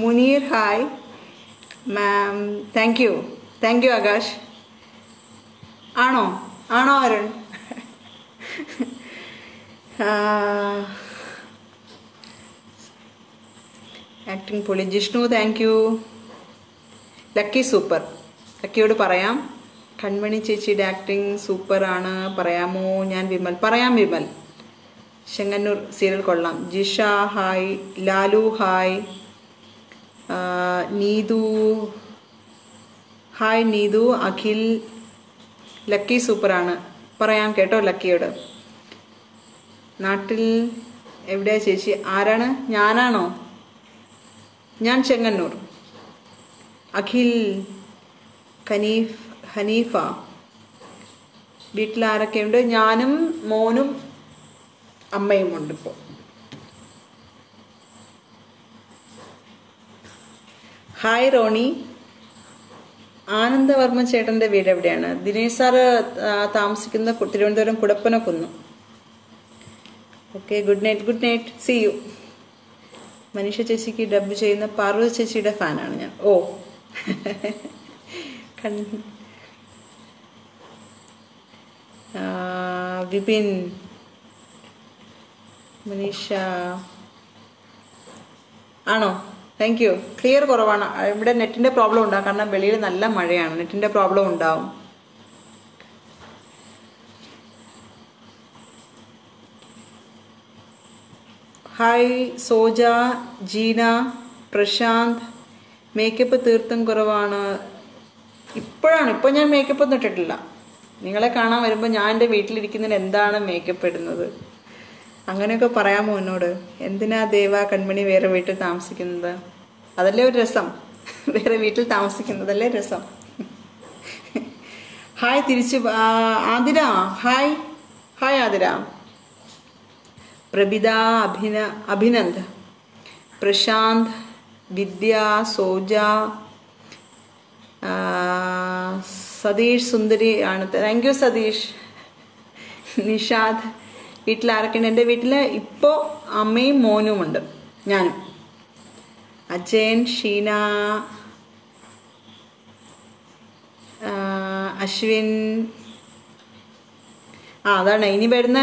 Muneer hi. Ma'am thank you, thank you Akash. ആണോ ആണോ അരുൺ. ആക്ടിങ് പൊളി. Jishnu thank you. Lucky super, ലക്കിയോട് പറയാം. കൺമണി ചേച്ചിയുടെ ആക്ടിങ് സൂപ്പറാണ്, പറയാമോ? ഞാൻ വിമൽ പറയാം. വിമൽ ചെങ്ങന്നൂർ സീരിയൽ കൊള്ളാം. Jisha hi. Lalu hi. Neethu hi. Neethu, Akhil. Lucky സൂപ്പറാണ്, പറയാം കേട്ടോ ലക്കിയോട്. നാട്ടിൽ എവിടെയാ ചേച്ചി? ആരാണ്? ഞാനാണോ? ഞാൻ ചെങ്ങന്നൂർ. അഖിൽ, കനീഫ്, ഹനീഫ. വീട്ടിലാരൊക്കെയുണ്ട്? ഞാനും മോനും അമ്മയും ഉണ്ട് ഇപ്പോൾ. ഹായ് റോണി. ആനന്ദവർമ്മ ചേട്ടൻ്റെ വീട് എവിടെയാണ്? ദിനേശ് സാറ് താമസിക്കുന്ന Thiruvananthapuram Kudappanakkunnu. Okay, good night. Good night, see you. മനുഷ്യ ചേച്ചിക്ക് ഡബ് ചെയ്യുന്ന പാർവതി ചേച്ചിയുടെ ഫാനാണ് ഞാൻ. ഓ കണ്ട. വിപിൻ, മനീഷ ആണോ? Thank U. ക്ലിയർ കുറവാണ്, ഇവിടെ നെറ്റിൻ്റെ പ്രോബ്ലം ഉണ്ടാകും, കാരണം വെളിയിൽ നല്ല മഴയാണ്, നെറ്റിൻ്റെ പ്രോബ്ലം ഉണ്ടാവും. ഹായ് സോജ, ജീന, പ്രശാന്ത്. മേക്കപ്പ് തീർത്തും കുറവാണ്. ഇപ്പോഴാണ്, ഇപ്പോൾ ഞാൻ മേക്കപ്പ് ഒന്നും ഇട്ടിട്ടില്ല. നിങ്ങളെ കാണാൻ വരുമ്പോൾ ഞാൻ എൻ്റെ വീട്ടിലിരിക്കുന്നതിന് എന്താണ് മേക്കപ്പ് ഇടുന്നത്? അങ്ങനെയൊക്കെ പറയാമോ എന്നോട്? എന്തിനാ ദേവ കൺമണി വേറെ വീട്ടിൽ താമസിക്കുന്നത്? അതല്ലേ ഒരു രസം, വേറെ വീട്ടിൽ താമസിക്കുന്നതല്ലേ രസം. ഹായ് തിരിച്ചു ആതിര, ഹായ് ഹായ് ആതിര. പ്രബിത, അഭിന, അഭിനന്ദ്, പ്രശാന്ത്, വിദ്യ, സോജ, സതീഷ് സുന്ദരി ആണ്. Thank U Satheesh. നിഷാദ്, വീട്ടിലാരൊക്കെയുണ്ട്? എൻ്റെ വീട്ടിൽ ഇപ്പോൾ അമ്മയും മോനുമുണ്ട്, ഞാനും. അജയൻ, ഷീന, അശ്വിൻ. ആ അതാണ് ഇനി വരുന്ന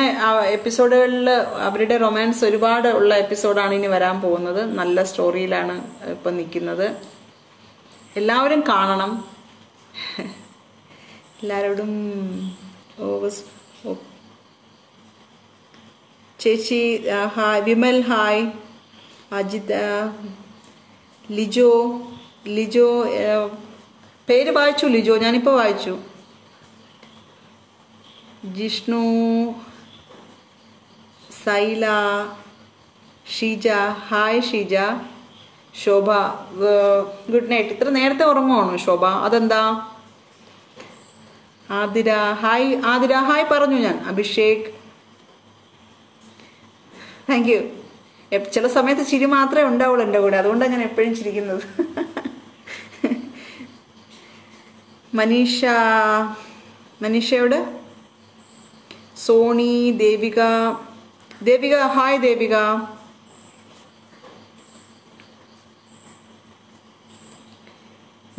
എപ്പിസോഡുകളിൽ അവരുടെ റൊമാൻസ് ഒരുപാട് ഉള്ള എപ്പിസോഡാണ് ഇനി വരാൻ പോകുന്നത്. നല്ല സ്റ്റോറിയിലാണ് ഇപ്പം നിൽക്കുന്നത്. എല്ലാവരും കാണണം. എല്ലാവരോടും ഓഗസ്റ്റ് ചേച്ചി ഹായ്. വിമൽ ഹായ്. അജിത്, ലിജോ, ലിജോ പേര് വായിച്ചു ലിജോ, ഞാനിപ്പോൾ വായിച്ചു. Jishnu, Saila, Sheeja hi Sheeja. Shobha good night. ഇത്ര നേരത്തെ ഉറങ്ങുവാണോ ശോഭ? അതെന്താ? ആതിര ഹായ്. ആതിര ഹായ് പറഞ്ഞു ഞാൻ. Abhishek thank you. ചില സമയത്ത് ചിരി മാത്രമേ ഉണ്ടാവുള്ളൂ എൻ്റെ കൂടെ, അതുകൊണ്ടാണ് ഞാൻ എപ്പോഴും ചിരിക്കുന്നത്. മനീഷ, മനീഷയോട് സോണി, ദേവിക, ദേവിക ഹായ് ദേവിക.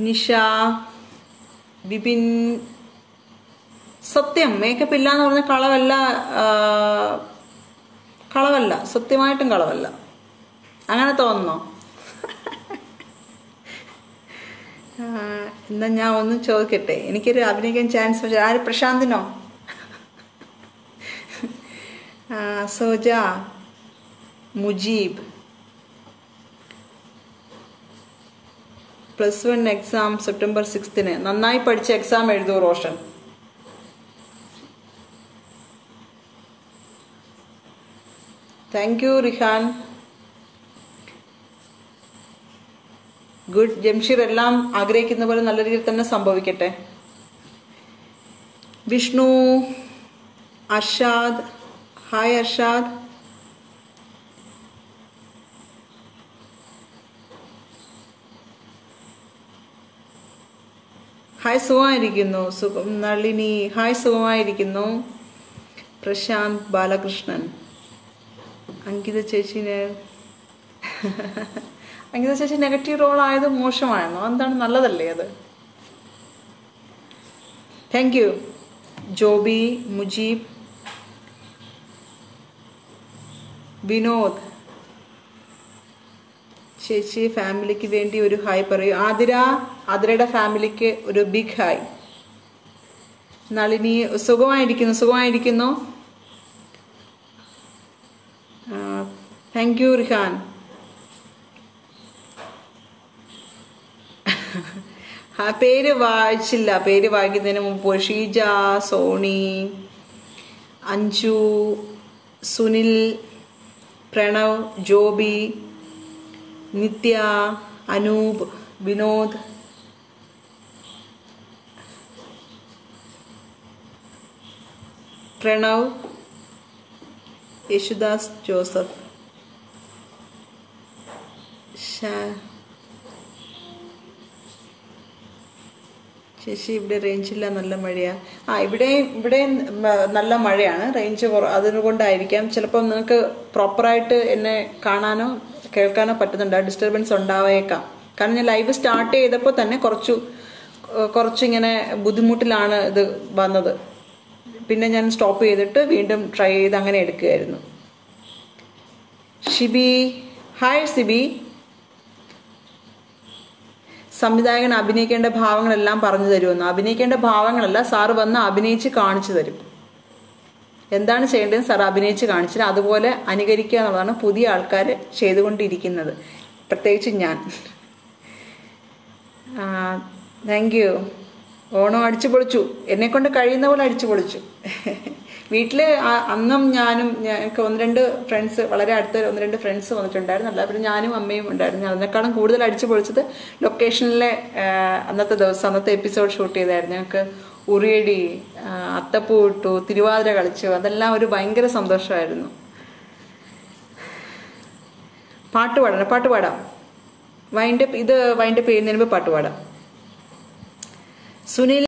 നിഷ, വിപിൻ. സത്യം മേക്കപ്പ് ഇല്ല എന്ന് പറഞ്ഞ കളവല്ല, കളവല്ല, സത്യമായിട്ടും കളവല്ല. അങ്ങനെ തോന്നുന്നോ? എന്നാ ഞാൻ ഒന്ന് ചോദിക്കട്ടെ, എനിക്കൊരു അഭിനയിക്കാൻ ചാൻസ് വെച്ചാൽ ആര്? പ്രശാന്തിനോ? Soja, Mujeeb. Plus one exam September സിക്സ്തിന്. നന്നായി പഠിച്ച് എക്സാം എഴുതൂ Roshan. Thank you Rihan. Good. Jamsheer, എല്ലാം ആഗ്രഹിക്കുന്ന പോലെ നല്ല രീതിയിൽ തന്നെ സംഭവിക്കട്ടെ. വിഷ്ണു, അർഷാദ് ഹായ് അർഷാദ്. ഹായ്, സുഖമായിരിക്കുന്നു. സുഖം. നളിനി ഹായ്, സുഖമായിരിക്കുന്നു. പ്രശാന്ത്, ബാലകൃഷ്ണൻ. അങ്കിത ചേച്ചിനെ, അങ്കിത ചേച്ചി നെഗറ്റീവ് റോൾ ആയത് മോശമായിരുന്നു, എന്താണ് നല്ലതല്ലേ അത്? Thank you. ജോബി, മുജീബ്, വിനോദ്. ചേച്ചി ഫാമിലിക്ക് വേണ്ടി ഒരു ഹായ് പറയൂ. ആതിര, ആതിരയുടെ ഫാമിലിക്ക് ഒരു ബിഗ് ഹായ്. നളിനി സുഖമായിരിക്കുന്നു, സുഖമായിരിക്കുന്നു. Thank you Rihan. ആ പേര് വായിച്ചില്ല, പേര് വായിക്കുന്നതിന് മുമ്പ്. ഷീജ, സോണി, അഞ്ജു, സുനിൽ, പ്രണവ്, ജോബി, നിത്യ, അനൂപ്, വിനോദ്, പ്രണവ്, യേശുദാസ്, ജോസഫ്, ശശി. ഇവിടെ റേഞ്ചില്ല, നല്ല മഴയാണ്. ആ ഇവിടെയും ഇവിടെയും നല്ല മഴയാണ്, റേഞ്ച് കുറ അതുകൊണ്ടായിരിക്കാം. ചിലപ്പോൾ നിങ്ങൾക്ക് പ്രോപ്പറായിട്ട് എന്നെ കാണാനോ കേൾക്കാനോ പറ്റുന്നുണ്ട്, ഡിസ്റ്റർബൻസ് ഉണ്ടാവേക്കാം. കാരണം ഞാൻ ലൈവ് സ്റ്റാർട്ട് ചെയ്തപ്പോൾ തന്നെ കുറച്ചു കുറച്ചിങ്ങനെ ബുദ്ധിമുട്ടിലാണ് ഇത് വന്നത്. പിന്നെ ഞാൻ സ്റ്റോപ്പ് ചെയ്തിട്ട് വീണ്ടും ട്രൈ ചെയ്ത് അങ്ങനെ എടുക്കുകയായിരുന്നു. ഷിബി ഹായ് സിബി. സംവിധായകൻ അഭിനയിക്കേണ്ട ഭാവങ്ങളെല്ലാം പറഞ്ഞു തരുമെന്ന്. അഭിനയിക്കേണ്ട ഭാവങ്ങളല്ല, സാറ് വന്ന് അഭിനയിച്ച് കാണിച്ചു തരും. എന്താണ് ചെയ്യേണ്ടതെന്ന് സാർ അഭിനയിച്ച് കാണിച്ചില്ല, അതുപോലെ അനുകരിക്കുക എന്നുള്ളതാണ് പുതിയ ആൾക്കാർ ചെയ്തുകൊണ്ടിരിക്കുന്നത്, പ്രത്യേകിച്ച് ഞാൻ. Thank you. ഓണം അടിച്ചു പൊളിച്ചു, എന്നെക്കൊണ്ട് കഴിയുന്ന പോലെ അടിച്ചു പൊളിച്ചു. വീട്ടിലെ അന്നും ഞാനും എനിക്ക് ഒന്ന് രണ്ട് ഫ്രണ്ട്സ് വളരെ അടുത്ത ഒന്ന് രണ്ട് ഫ്രണ്ട്സ് വന്നിട്ടുണ്ടായിരുന്നു. അല്ലാതെ ഞാനും അമ്മയും ഉണ്ടായിരുന്നു. അതിനേക്കാളും കൂടുതൽ അടിച്ചു പൊളിച്ചത് ലൊക്കേഷനിലെ അന്നത്തെ ദിവസം അന്നത്തെ എപ്പിസോഡ് ഷൂട്ട് ചെയ്തായിരുന്നു. ഞങ്ങൾക്ക് ഉറിയടി, അത്തപ്പൂ ഇട്ടു, തിരുവാതിര കളിച്ചു, അതെല്ലാം ഒരു ഭയങ്കര സന്തോഷമായിരുന്നു. പാട്ട് പാടാം, പാട്ട് പാടാം. വൈൻഡപ്പ് ഇത് വൈൻഡപ്പ് ചെയ്യുന്നതിന് മുമ്പ് പാട്ട് പാടാം. സുനിൽ